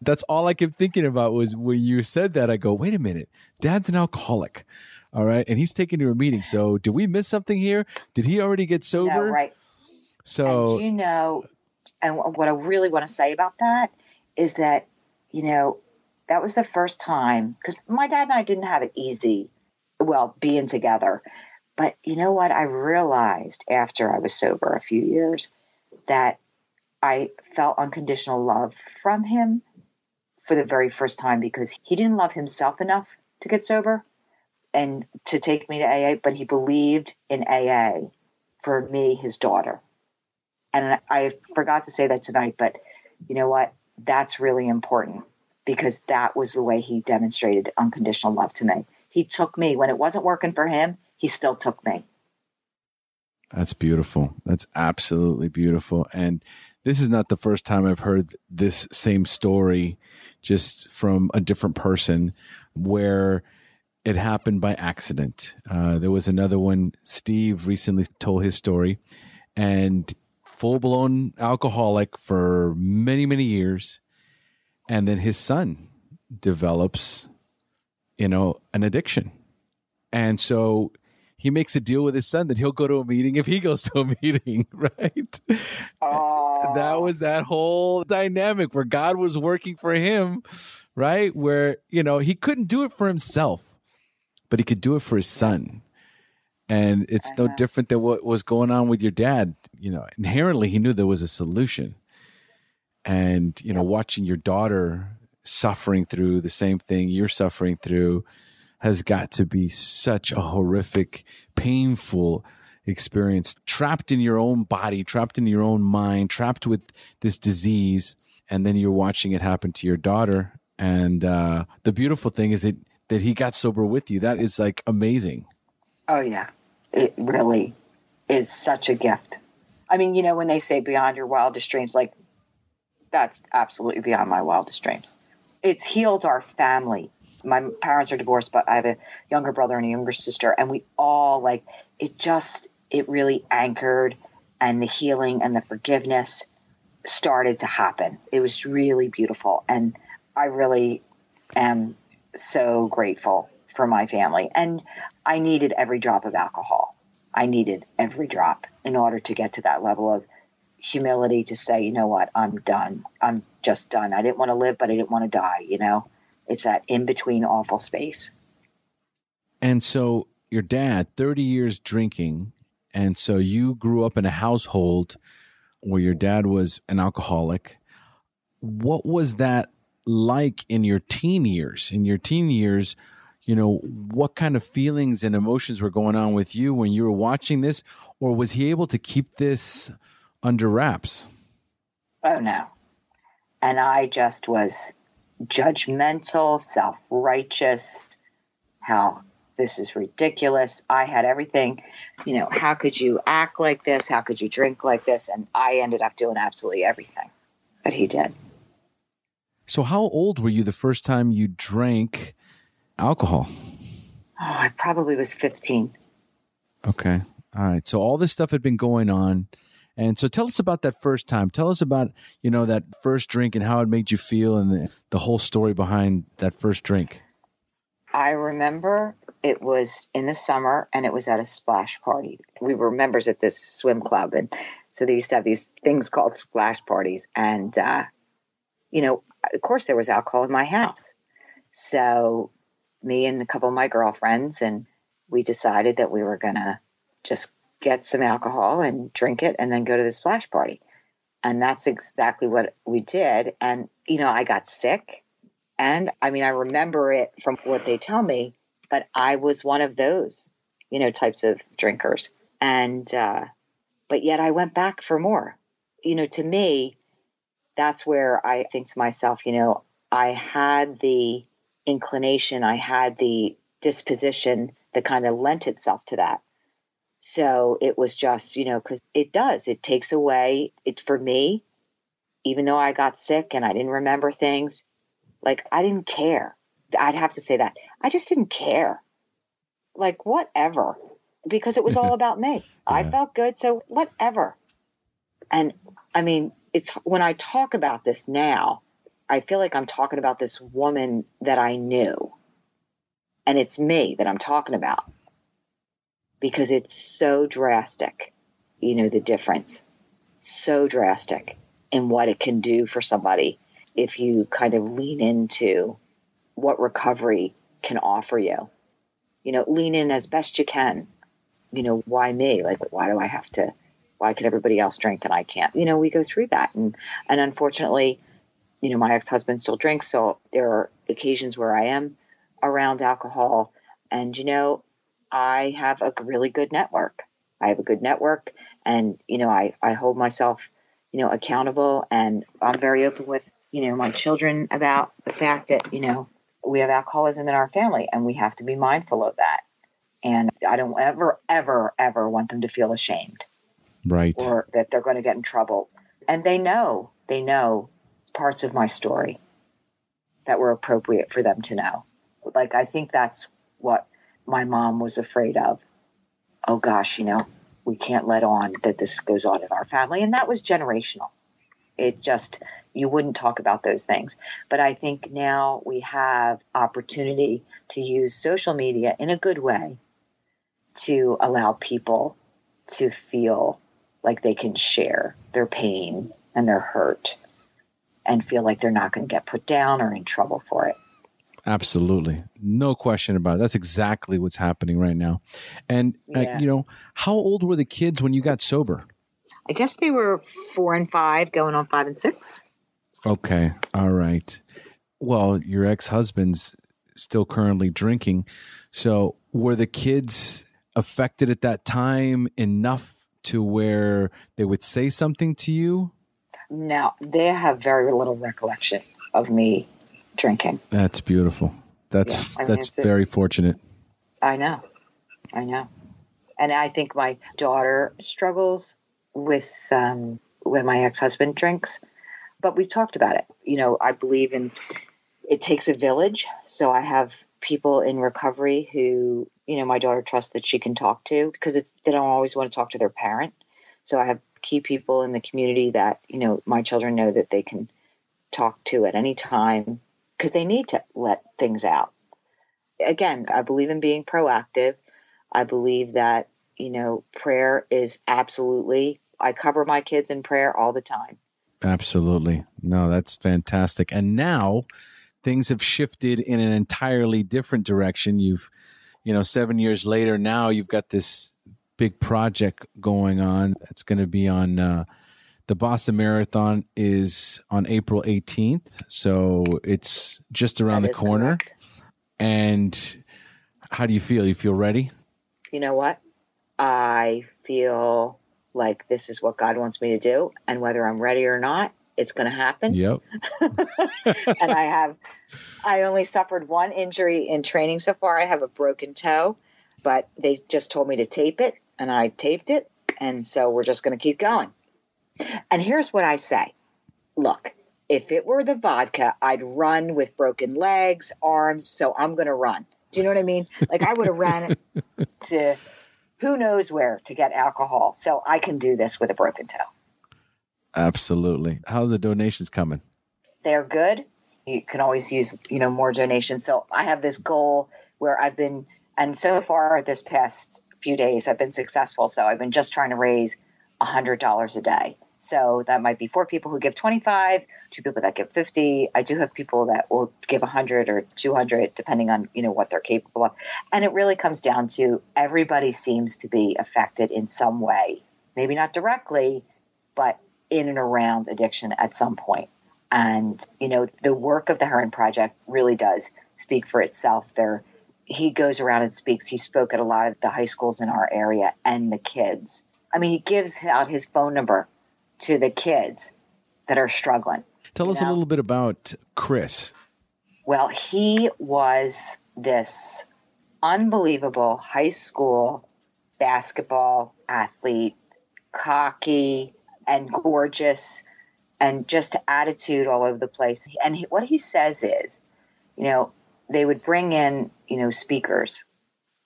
That's all I kept thinking about was when you said that, I go, wait a minute, dad's an alcoholic. All right. And he's taken to a meeting. So did we miss something here? Did he already get sober? No, right. So, and you know, and what I really want to say about that is that, you know, that was the first time, because my dad and I didn't have it easy. Well, being together. But you know what? I realized after I was sober a few years that I felt unconditional love from him for the very first time, because he didn't love himself enough to get sober and to take me to AA, but he believed in AA for me, his daughter. And I forgot to say that tonight, but you know what? That's really important, because that was the way he demonstrated unconditional love to me. He took me. When it wasn't working for him, he still took me. That's beautiful. That's absolutely beautiful. And this is not the first time I've heard this same story, just from a different person, where it happened by accident. There was another one. Steve recently told his story, and full-blown alcoholic for many, many years. And then his son develops, you know, an addiction. And so he makes a deal with his son that he'll go to a meeting if he goes to a meeting, right? That was that whole dynamic where God was working for him, right? Where, you know, he couldn't do it for himself, but he could do it for his son. And it's no different than what was going on with your dad. You know, inherently, he knew there was a solution. And, you know, watching your daughter suffering through the same thing you're suffering through has got to be such a horrific, painful experience, trapped in your own body, trapped in your own mind, trapped with this disease. And then you're watching it happen to your daughter. And the beautiful thing is that he got sober with you. That is like amazing. Oh, yeah. It really is such a gift. I mean, you know, when they say beyond your wildest dreams, like that's absolutely beyond my wildest dreams. It's healed our family. My parents are divorced, but I have a younger brother and a younger sister. And we all like it just it really anchored, and the healing and the forgiveness started to happen. It was really beautiful. And I really am so grateful for my family. And I needed every drop of alcohol. I needed every drop in order to get to that level of humility to say, you know what, I'm done. I'm just done. I didn't want to live, but I didn't want to die. You know, it's that in-between awful space. And so your dad, 30 years drinking. And so you grew up in a household where your dad was an alcoholic. What was that like in your teen years? In your teen years, you know, what kind of feelings and emotions were going on with you when you were watching this? Or was he able to keep this under wraps? Oh, no. And I just was judgmental, self-righteous. Hell, this is ridiculous. I had everything. You know, how could you act like this? How could you drink like this? And I ended up doing absolutely everything that he did. So how old were you the first time you drank alcohol? Oh, I probably was 15. Okay. All right. So all this stuff had been going on. And so tell us about that first time. Tell us about, you know, that first drink and how it made you feel and the whole story behind that first drink. I remember it was in the summer and it was at a splash party. We were members at this swim club. And so they used to have these things called splash parties. And, you know, of course there was alcohol in my house. So me and a couple of my girlfriends, and we decided that we were going to just get some alcohol and drink it and then go to the splash party. And that's exactly what we did. And, you know, I got sick. And I mean, I remember it from what they tell me, but I was one of those, you know, types of drinkers. And, but yet I went back for more. You know, to me, that's where I think to myself, you know, I had the inclination, I had the disposition that kind of lent itself to that. So it was just, you know, because it does, it takes away it for me, even though I got sick and I didn't remember things, like I didn't care. I'd have to say that. I just didn't care. Like whatever, because it was all about me. Yeah. I felt good. So whatever. And I mean, it's when I talk about this now, I feel like I'm talking about this woman that I knew, and it's me that I'm talking about. Because it's so drastic, you know, the difference, so drastic in what it can do for somebody if you kind of lean into what recovery can offer you. You know, lean in as best you can. You know, why me? Like, why do I have to? Why could everybody else drink and I can't? You know, we go through that. And unfortunately, you know, my ex-husband still drinks. So there are occasions where I am around alcohol. And, you know, I have a really good network. I have a good network, and, you know, I hold myself, you know, accountable, and I'm very open with, you know, my children about the fact that, you know, we have alcoholism in our family and we have to be mindful of that. And I don't ever, ever, ever want them to feel ashamed. Right. Or that they're going to get in trouble. And they know parts of my story that were appropriate for them to know. Like, I think that's what my mom was afraid of. Oh gosh, you know, we can't let on that this goes on in our family. And that was generational. It just, you wouldn't talk about those things. But I think now we have opportunity to use social media in a good way to allow people to feel like they can share their pain and their hurt and feel like they're not going to get put down or in trouble for it. Absolutely. No question about it. That's exactly what's happening right now. And, yeah. How old were the kids when you got sober? I guess they were 4 and 5 going on 5 and 6. Okay. All right. Well, your ex-husband's still currently drinking. So were the kids affected at that time enough to where they would say something to you? No, they have very little recollection of me drinking. That's beautiful. That's that's very fortunate. I know. And I think my daughter struggles with when my ex-husband drinks, but we talked about it. I believe in it takes a village. So I have people in recovery who, my daughter trusts that she can talk to, because they don't always want to talk to their parent. So I have key people in the community that, my children know that they can talk to at any time, because they need to let things out. Again, I believe in being proactive. I believe that, prayer is absolutely, I cover my kids in prayer all the time. Absolutely. No, that's fantastic. And now things have shifted in an entirely different direction. You've, 7 years later, now you've got this big project going on. It's going to be on, the Boston Marathon is on April 18th. So it's just around the corner. Correct. And how do you feel? You feel ready? You know what? I feel like this is what God wants me to do. And whether I'm ready or not, it's going to happen. Yep. And I only suffered one injury in training so far. I have a broken toe, but they just told me to tape it, and I taped it. And so we're just going to keep going. And here's what I say. Look, if it were the vodka, I'd run with broken legs, arms. So I'm going to run. Do you know what I mean? Like I would have ran to who knows where to get alcohol. So I can do this with a broken toe. Absolutely. How are the donations coming? They're good. You can always use, more donations. So I have this goal where I've been, and so far this past few days, I've been successful. So I've been just trying to raise $100 a day. So that might be 4 people who give 25, 2 people that give 50. I do have people that will give 100 or 200, depending on, what they're capable of. And it really comes down to everybody seems to be affected in some way, maybe not directly, but in and around addiction at some point. And, the work of the Herren Project really does speak for itself. He goes around and speaks. He spoke at a lot of the high schools in our area and the kids. I mean, he gives out his phone number to the kids that are struggling. Tell us a little bit about Chris. Well, he was this unbelievable high school basketball athlete, cocky and gorgeous and just attitude all over the place. And what he says is, they would bring in, speakers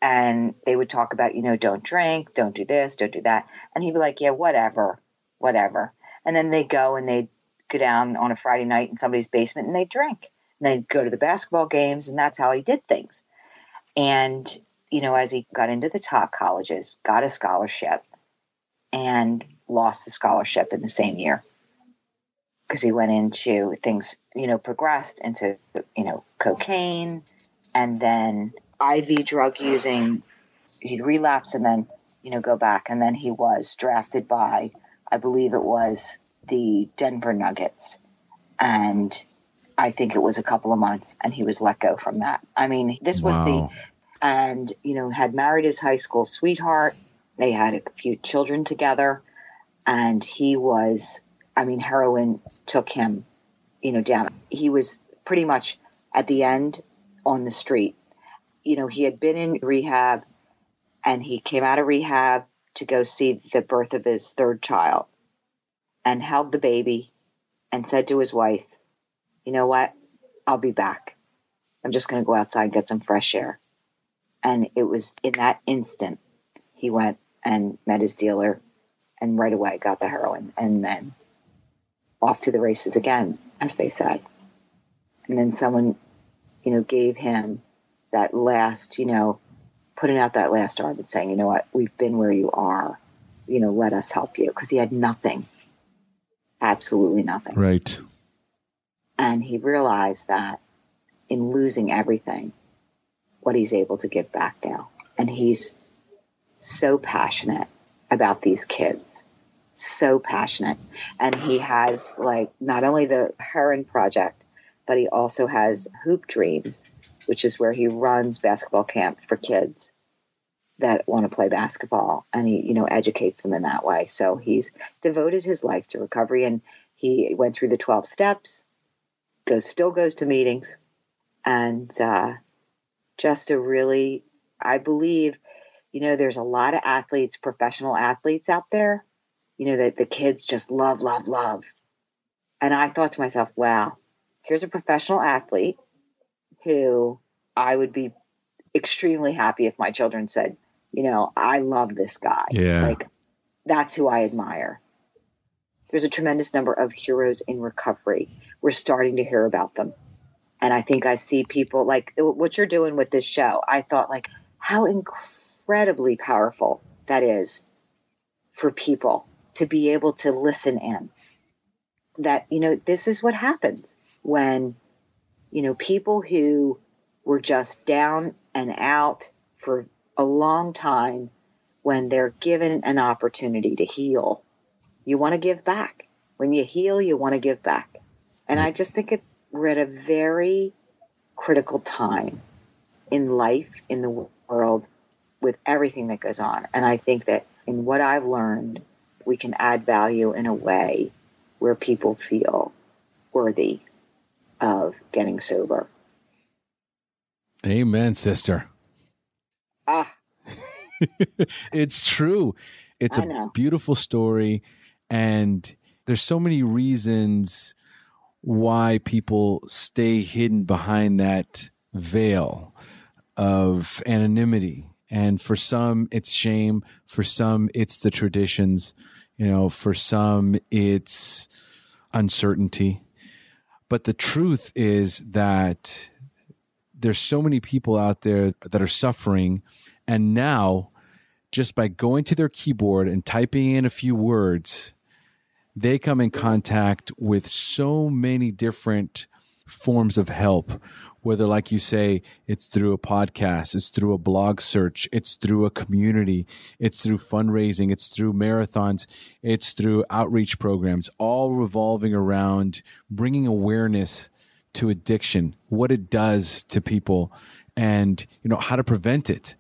and they would talk about, don't drink, don't do this, don't do that. And he'd be like, yeah, whatever. And then they go and they'd go down on a Friday night in somebody's basement and they'd drink and they'd go to the basketball games. And that's how he did things. And, as he got into the top colleges, got a scholarship and lost the scholarship in the same year because he went into things, progressed into, cocaine and then IV drug using. He'd relapse and then, go back. And then he was drafted by, I believe it was the Denver Nuggets. And I think it was a couple of months and he was let go from that. I mean, this was had married his high school sweetheart. They had a few children together and heroin took him, down. He was pretty much at the end on the street. He had been in rehab and he came out of rehab to go see the birth of his third child and held the baby and said to his wife, you know what, I'll be back. I'm just going to go outside and get some fresh air. And it was in that instant he went, and met his dealer, and right away got the heroin, and then off to the races again, as they said. And then someone, you know, gave him that last, you know, putting out that last arm and saying, you know what, we've been where you are, you know, let us help you. Because he had nothing, absolutely nothing. Right. And he realized that in losing everything, what he's able to give back now. And he's so passionate about these kids, so passionate. And he has, like, not only the Herren Project, but he also has Hoop Dreams, which is where he runs basketball camp for kids that want to play basketball. And he, you know, educates them in that way. So he's devoted his life to recovery. And he went through the 12 steps, still goes to meetings, and just a really, I believe, you know, there's a lot of athletes, professional athletes out there, you know, that the kids just love, love, love. And I thought to myself, wow, here's a professional athlete who I would be extremely happy if my children said, you know, I love this guy. Yeah. Like, that's who I admire. There's a tremendous number of heroes in recovery. We're starting to hear about them. And I think I see people like what you're doing with this show. I thought, like, how incredibly powerful that is for people to be able to listen in. That, you know, this is what happens when, you know, people who were just down and out for a long time, when they're given an opportunity to heal, you want to give back. When you heal, you want to give back. And I just think we're at a very critical time in life, in the world, with everything that goes on. And I think that in what I've learned, we can add value in a way where people feel worthy of getting sober. Amen, sister. Ah. It's true. It's a beautiful story. And there's so many reasons why people stay hidden behind that veil of anonymity. And for some, it's shame. For some, it's the traditions. You know, for some, it's uncertainty. But the truth is that there's so many people out there that are suffering. And now, just by going to their keyboard and typing in a few words, they come in contact with so many different forms of help, whether, like you say, it's through a podcast, it's through a blog search, it's through a community, it's through fundraising, it's through marathons, it's through outreach programs, all revolving around bringing awareness to addiction, what it does to people, and, you know, how to prevent it.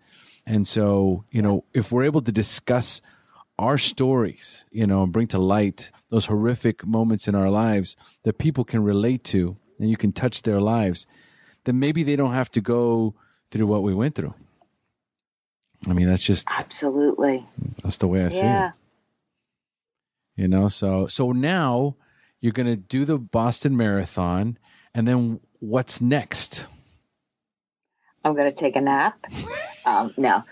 And so, you know, if we're able to discuss our stories, you know, and bring to light those horrific moments in our lives that people can relate to, and you can touch their lives, then maybe they don't have to go through what we went through. I mean, that's just... Absolutely. That's the way I see it. You know, so now you're going to do the Boston Marathon, and then what's next? I'm going to take a nap. No.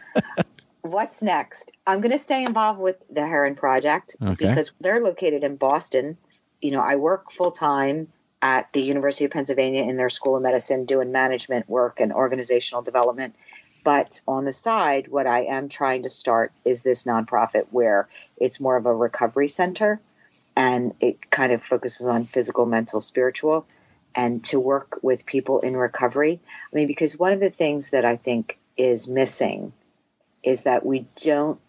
What's next? I'm going to stay involved with the Herren Project because they're located in Boston. You know, I work full time at the University of Pennsylvania in their School of Medicine, doing management work and organizational development. But on the side, what I am trying to start is this nonprofit where it's more of a recovery center, and it kind of focuses on physical, mental, spiritual, and to work with people in recovery. I mean, because one of the things that I think is missing is that we don't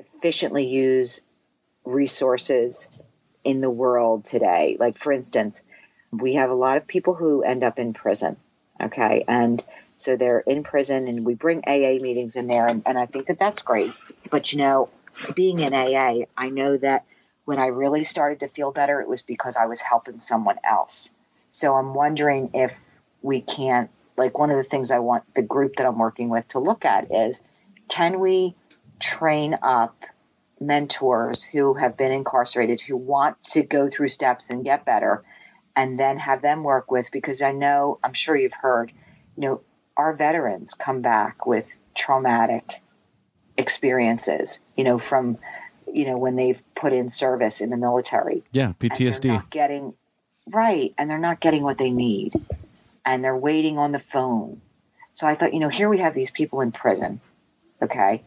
efficiently use resources in the world today. Like, for instance, we have a lot of people who end up in prison, okay? And so they're in prison, and we bring AA meetings in there, and I think that that's great. But, you know, being in AA, I know that when I really started to feel better, it was because I was helping someone else. So I'm wondering if we can't, like, one of the things I want the group that I'm working with to look at is, can we train up mentors who have been incarcerated, who want to go through steps and get better, and then have them work with, because I know, I'm sure you've heard, you know, our veterans come back with traumatic experiences, you know, from, you know, when they've put in service in the military. Yeah, PTSD. They're not getting, right. And they're not getting what they need. And they're waiting on the phone. So I thought, you know, here we have these people in prison. Okay.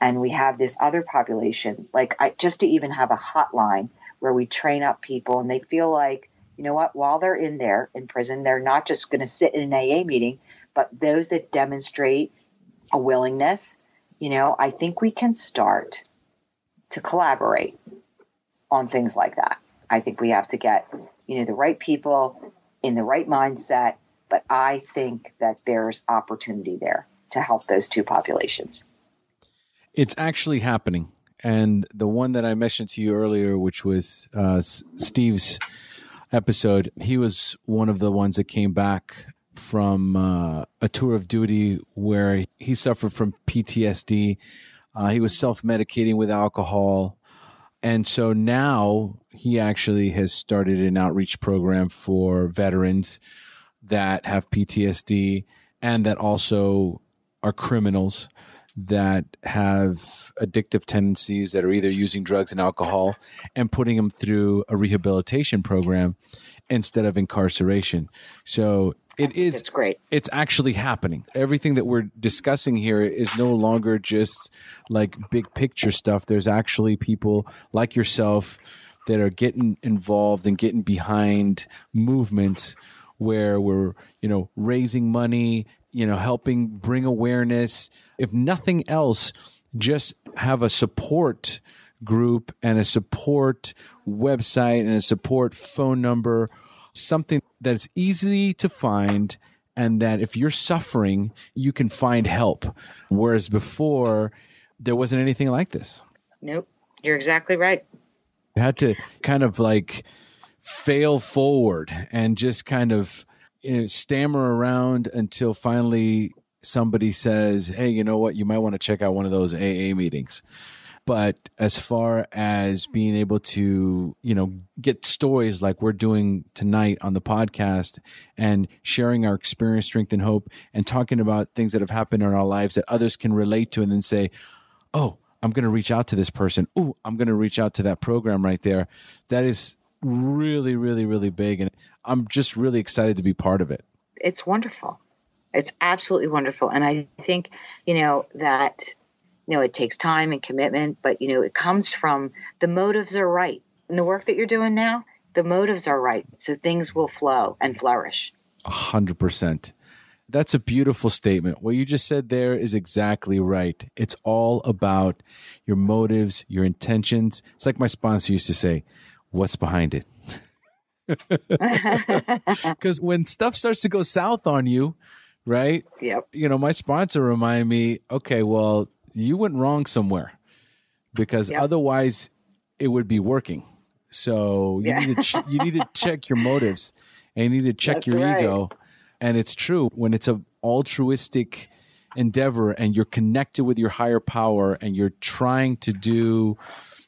And we have this other population, like just to even have a hotline where we train up people and they feel like, you know what, while they're in there in prison, they're not just going to sit in an AA meeting, but those that demonstrate a willingness, you know, I think we can start to collaborate on things like that. I think we have to get, you know, the right people in the right mindset, but I think that there's opportunity there to help those two populations. It's actually happening. And the one that I mentioned to you earlier, which was Steve's episode, he was one of the ones that came back from a tour of duty where he suffered from PTSD. He was self-medicating with alcohol. And so now he actually has started an outreach program for veterans that have PTSD and that also are criminals that have addictive tendencies, that are either using drugs and alcohol, and putting them through a rehabilitation program instead of incarceration. So it's great. It's actually happening. Everything that we're discussing here is no longer just like big picture stuff. There's actually people like yourself that are getting involved and getting behind movements where we're, you know, raising money, you know, helping bring awareness. If nothing else, just have a support group and a support website and a support phone number, something that's easy to find and that if you're suffering, you can find help. Whereas before, there wasn't anything like this. Nope. You're exactly right. I had to kind of like fail forward and just kind of, you know, stammer around until finally somebody says, hey, you know what, you might want to check out one of those AA meetings. But as far as being able to, you know, get stories like we're doing tonight on the podcast and sharing our experience, strength, and hope, and talking about things that have happened in our lives that others can relate to and then say, oh, I'm going to reach out to this person. Oh, I'm going to reach out to that program right there. That is really, really, really big. And I'm just really excited to be part of it. It's wonderful. It's absolutely wonderful. And I think, you know, that, you know, it takes time and commitment, but, you know, it comes from the motives are right. And the work that you're doing now, the motives are right. So things will flow and flourish. 100%. That's a beautiful statement. What you just said there is exactly right. It's all about your motives, your intentions. It's like my sponsor used to say, what's behind it? Because when stuff starts to go south on you, right? Yep. You know, my sponsor reminded me, okay, well, you went wrong somewhere because otherwise it would be working. So you need to you need to check your motives and you need to check your ego. And it's true when it's an altruistic endeavor and you're connected with your higher power and you're trying to do,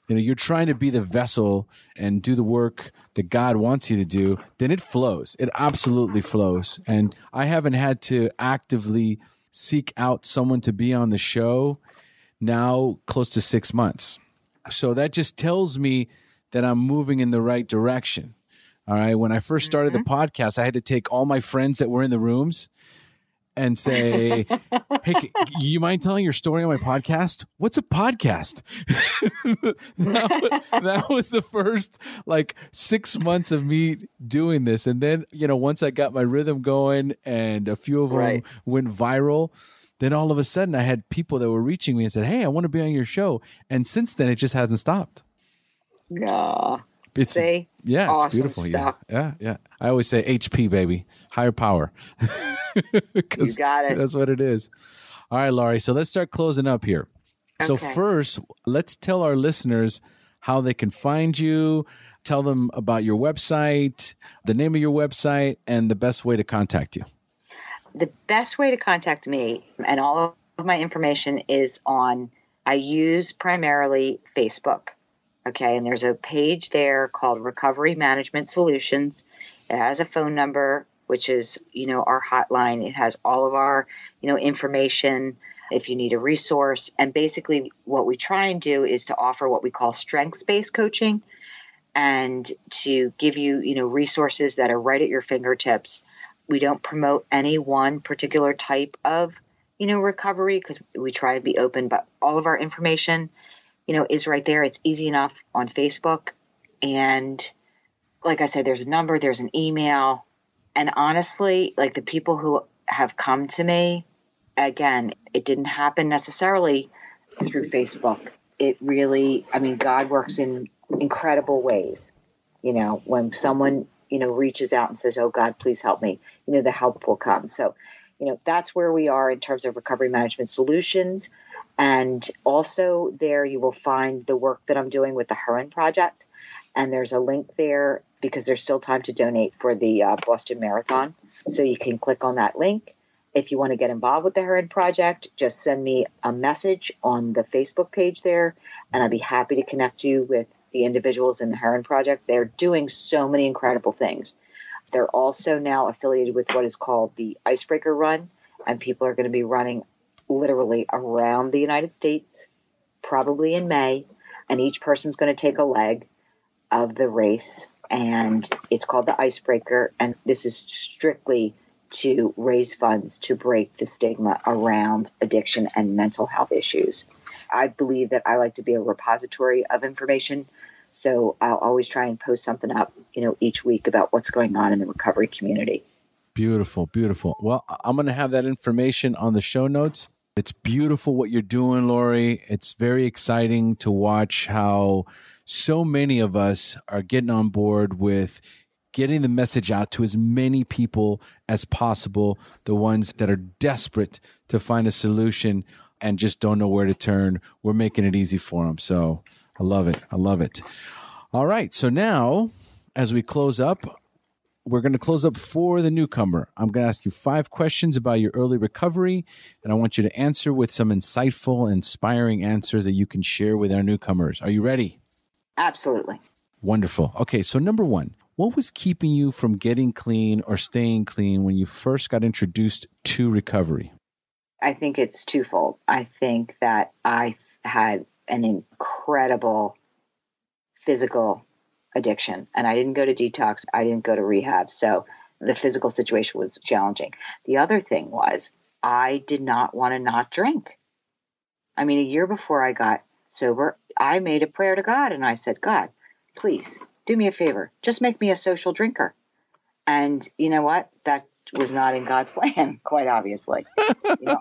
you know, you're trying to be the vessel and do the work that God wants you to do, then it flows. It absolutely flows. And I haven't had to actively seek out someone to be on the show now close to 6 months. So that just tells me that I'm moving in the right direction. All right. When I first started the podcast, I had to take all my friends that were in the rooms and say, hey, you mind telling your story on my podcast? What's a podcast? That was the first like 6 months of me doing this. And then, you know, once I got my rhythm going and a few of them went viral, then all of a sudden I had people that were reaching me and said, hey, I want to be on your show. And since then, it just hasn't stopped. No. It's, yeah, awesome, it's beautiful. Stuff. Yeah, yeah. I always say HP, baby, higher power. You got it. That's what it is. All right, Laurie. So let's start closing up here. Okay. So first, let's tell our listeners how they can find you. Tell them about your website, the name of your website, and the best way to contact you. The best way to contact me and all of my information is on, I use primarily Facebook. Okay, and there's a page there called Recovery Management Solutions. It has a phone number, which is, you know, our hotline. It has all of our, you know, information. if you need a resource. And basically what we try and do is to offer what we call strengths-based coaching and to give you, resources that are right at your fingertips. We don't promote any one particular type of, recovery, because we try and be open, but all of our information, is right there. It's easy enough on Facebook. And like I said, there's a number, there's an email. And honestly, like the people who have come to me, again, it didn't happen necessarily through Facebook. It really, God works in incredible ways. When someone, reaches out and says, oh, God, please help me, the help will come. So, that's where we are in terms of Recovery Management Solutions. And also there you will find the work that I'm doing with the Herren Project. And there's a link there because there's still time to donate for the Boston Marathon. So you can click on that link. If you want to get involved with the Herren Project, just send me a message on the Facebook page there, and I'd be happy to connect you with the individuals in the Herren Project. They're doing so many incredible things. They're also now affiliated with what is called the Icebreaker Run, and people are going to be running literally around the United States, probably in May, and each person's going to take a leg of the race, and it's called the Icebreaker, and this is strictly to raise funds to break the stigma around addiction and mental health issues. I believe that I like to be a repository of information, so I'll always try and post something up, each week about what's going on in the recovery community. Beautiful, beautiful. Well, I'm going to have that information on the show notes. It's beautiful what you're doing, Laurie. It's very exciting to watch how so many of us are getting on board with getting the message out to as many people as possible, the ones that are desperate to find a solution and just don't know where to turn. We're making it easy for them. So I love it. I love it. All right. So now as we close up, we're going to close up for the newcomer. I'm going to ask you 5 questions about your early recovery, and I want you to answer with some insightful, inspiring answers that you can share with our newcomers. Are you ready? Absolutely. Wonderful. Okay. So number 1, what was keeping you from getting clean or staying clean when you first got introduced to recovery? I think it's twofold. I think that I had an incredible physical addiction, and I didn't go to detox. I didn't go to rehab. So the physical situation was challenging. The other thing was I did not want to not drink. A year before I got sober, I made a prayer to God and I said, God, please, do me a favor, just make me a social drinker. And you know what? That was not in God's plan, quite obviously.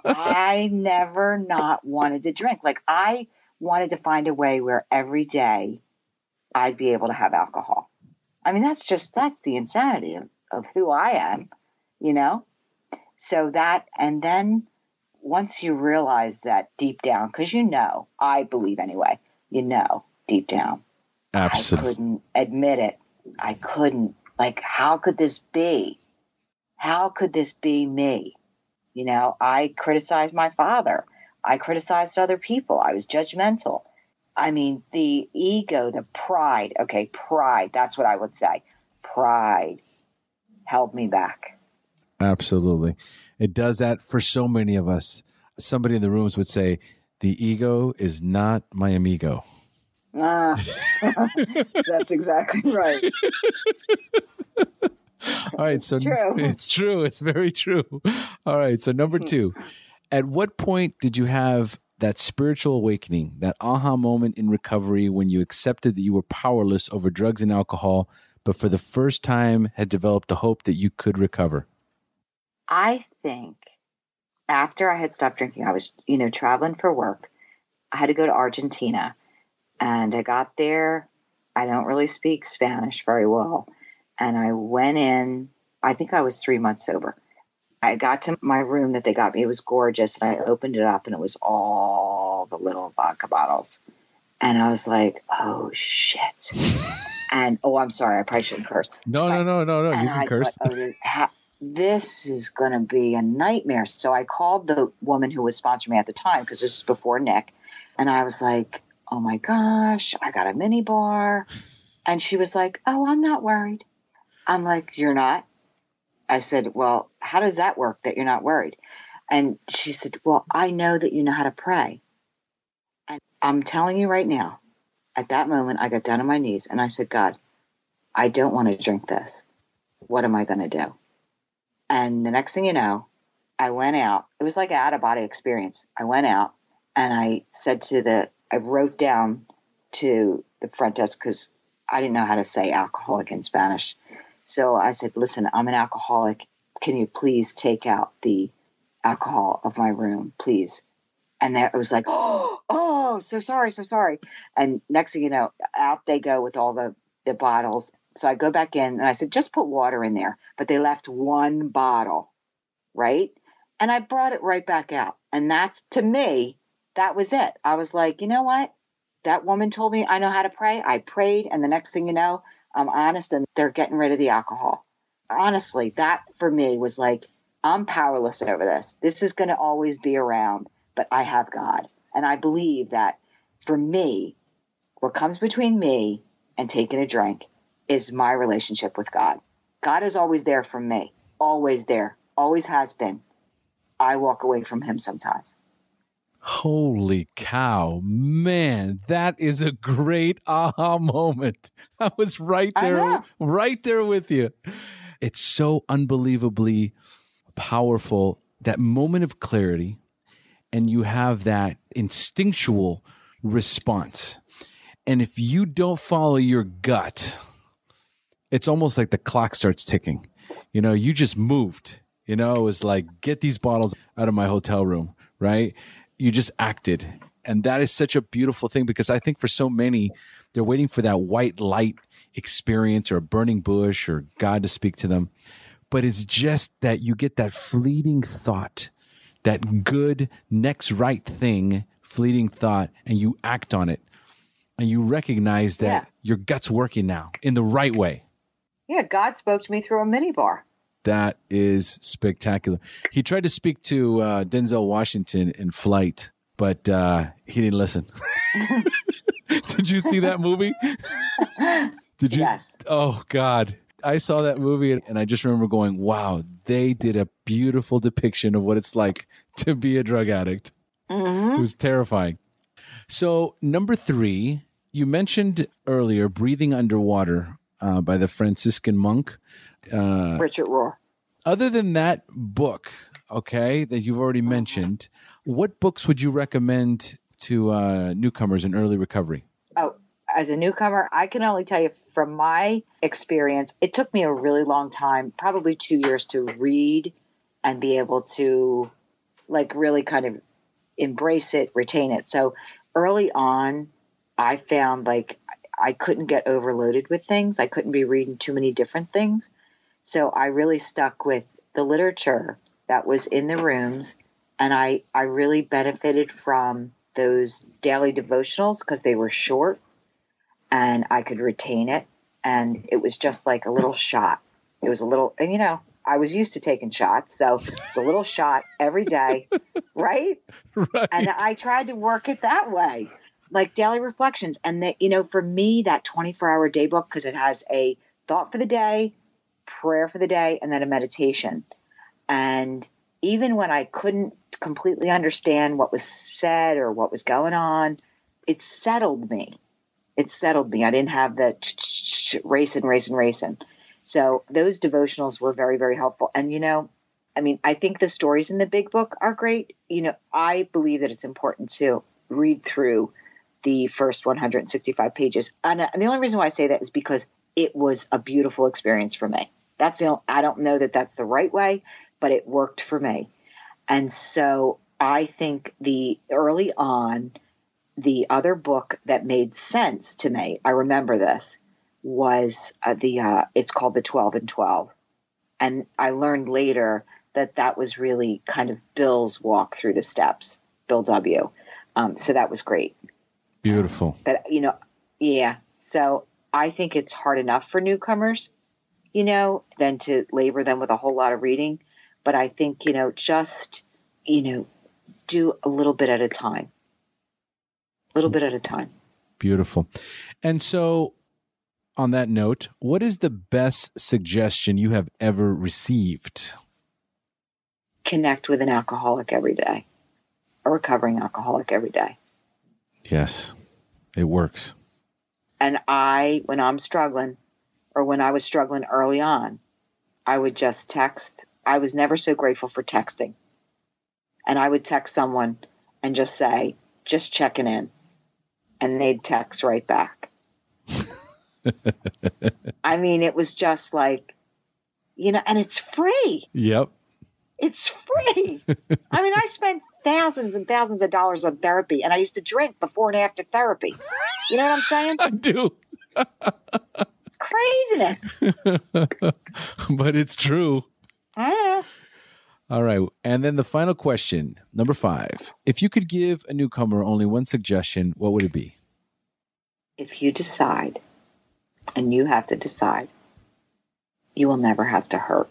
I never not wanted to drink. Like I wanted to find a way where every day I'd be able to have alcohol. That's the insanity of who I am, So that, and then once you realize that deep down, because I believe anyway, deep down, absolutely. I couldn't admit it. I couldn't. Like, how could this be? How could this be me? I criticized my father. I criticized other people. I was judgmental. The ego, the pride. Okay, pride. That's what I would say. Pride held me back. Absolutely. It does that for so many of us. Somebody in the rooms would say, the ego is not my amigo. That's exactly right. All right. So it's true. It's very true. All right. So number 2, at what point did you have that spiritual awakening, that aha moment in recovery when you accepted that you were powerless over drugs and alcohol, but for the first time had developed the hope that you could recover? I think after I had stopped drinking, I was, traveling for work. I had to go to Argentina. And I got there. I don't really speak Spanish very well. And I went in, I think I was 3 months sober. I got to my room that they got me. It was gorgeous. And I opened it up and it was all the little vodka bottles. And I was like, oh, shit. And, I'm sorry. I probably shouldn't curse. No. You can curse. Thought, this is going to be a nightmare. So I called the woman who was sponsoring me at the time, because this was before Nick. And I was like, oh my gosh, I got a mini bar. And she was like, oh, I'm not worried. I'm like, you're not? I said, well, how does that work that you're not worried? And she said, well, I know that you know how to pray. And I'm telling you right now, at that moment, I got down on my knees and I said, God, I don't want to drink this. What am I going to do? And the next thing you know, I went out. It was like an out-of-body experience. I went out and I said to I wrote down to the front desk because I didn't know how to say alcoholic in Spanish. So I said, listen, I'm an alcoholic. Can you please take out the alcohol of my room, please? And that was like, oh, so sorry. And next thing you know, out they go with all the bottles. So I go back in and I said, just put water in there. But they left one bottle, right? And I brought it right back out. And that, to me, that was it. I was like, you know what? That woman told me I know how to pray. I prayed. And the next thing you know, I'm honest and they're getting rid of the alcohol. Honestly, that for me was like, I'm powerless over this. This is going to always be around, but I have God. And I believe that for me, what comes between me and taking a drink is my relationship with God. God is always there for me, always there, always has been. I walk away from him sometimes. Holy cow, man, that is a great aha moment. I was right there with you. It's so unbelievably powerful, that moment of clarity, and you have that instinctual response. And if you don't follow your gut, it's almost like the clock starts ticking. You know, you just moved. You know, it was like, get these bottles out of my hotel room, right? You just acted. And that is such a beautiful thing, because I think for so many, they're waiting for that white light experience or a burning bush or God to speak to them. But it's just that you get that fleeting thought, that good next right thing, fleeting thought, and you act on it. And you recognize that your gut's working now in the right way. Yeah, God spoke to me through a minibar. That is spectacular. He tried to speak to Denzel Washington in Flight, but he didn't listen. Did you see that movie? Did you? Yes. Oh, God. I saw that movie and I just remember going, wow, they did a beautiful depiction of what it's like to be a drug addict. Mm-hmm. It was terrifying. So number 3, you mentioned earlier Breathing Underwater by the Franciscan monk. Richard Rohr. Other than that book, okay, that you've already mentioned, what books would you recommend to newcomers in early recovery? Oh, as a newcomer, I can only tell you from my experience, it took me a really long time, probably 2 years, to read and be able to like really kind of embrace it, retain it. So early on, I found like I couldn't get overloaded with things. I couldn't be reading too many different things. So I really stuck with the literature that was in the rooms, and I really benefited from those daily devotionals because they were short and I could retain it. And it was just like a little shot. It was a little, and you know, I was used to taking shots, so it's a little shot every day, right? And I tried to work it that way, like daily reflections. And that, you know, for me, that 24-hour day book, because it has a thought for the day, prayer for the day, and then a meditation. And even when I couldn't completely understand what was said or what was going on, it settled me. I didn't have the racing. So those devotionals were very, very helpful. And, you know, I mean, I think the stories in the big book are great. You know, I believe that it's important to read through the first 165 pages. And the only reason why I say that is because it was a beautiful experience for me. That's the only, I don't know that that's the right way, but it worked for me. And so I think early on, the other book that made sense to me, I remember this, was it's called The 12 and 12. And I learned later that was really kind of Bill's walk through the steps, Bill W. So that was great. Beautiful. But, you know, yeah. So I think it's hard enough for newcomers, you know, than to labor them with a whole lot of reading. But I think, you know, just, you know, do a little bit at a time. Beautiful. And so on that note, what is the best suggestion you have ever received? connect with an alcoholic every day, a recovering alcoholic every day. Yes, it works. And when I'm struggling, or when I was struggling early on, I would just text. I was never so grateful for texting. And I would text someone and just say, just checking in. And they'd text right back. I mean, it was just like, you know, and it's free. Yep. It's free. I mean, I spent thousands and thousands of dollars on therapy, and I used to drink before and after therapy. You know what I'm saying? I do. Craziness. But it's true. All right. And then the final question, number 5. If you could give a newcomer only one suggestion, what would it be? If you decide, and you have to decide, you will never have to hurt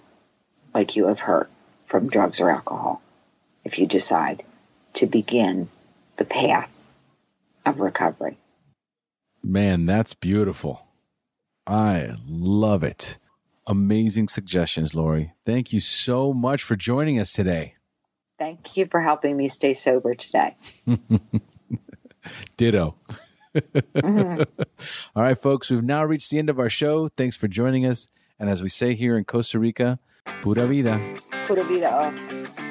like you have hurt from drugs or alcohol. If you decide to begin the path of recovery. Man, that's beautiful. I love it. Amazing suggestions, Laurie. Thank you so much for joining us today. Thank you for helping me stay sober today. Ditto. All right, folks, we've now reached the end of our show. Thanks for joining us. And as we say here in Costa Rica, pura vida. Pura vida.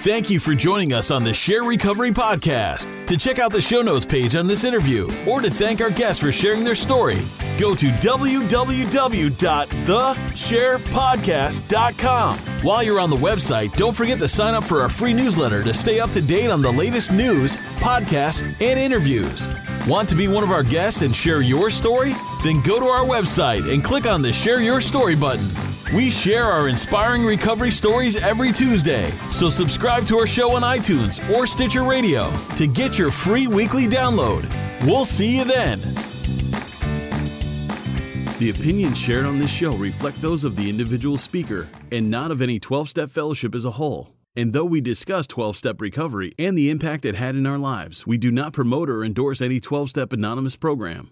Thank you for joining us on the Share Recovery Podcast. To check out the show notes page on this interview or to thank our guests for sharing their story, go to www.theshairpodcast.com. While you're on the website, don't forget to sign up for our free newsletter to stay up to date on the latest news, podcasts, and interviews. Want to be one of our guests and share your story? Then go to our website and click on the Share Your Story button. We share our inspiring recovery stories every Tuesday, so subscribe to our show on iTunes or Stitcher Radio to get your free weekly download. We'll see you then. The opinions shared on this show reflect those of the individual speaker and not of any 12-step fellowship as a whole. And though we discuss 12-step recovery and the impact it had in our lives, we do not promote or endorse any 12-step anonymous program.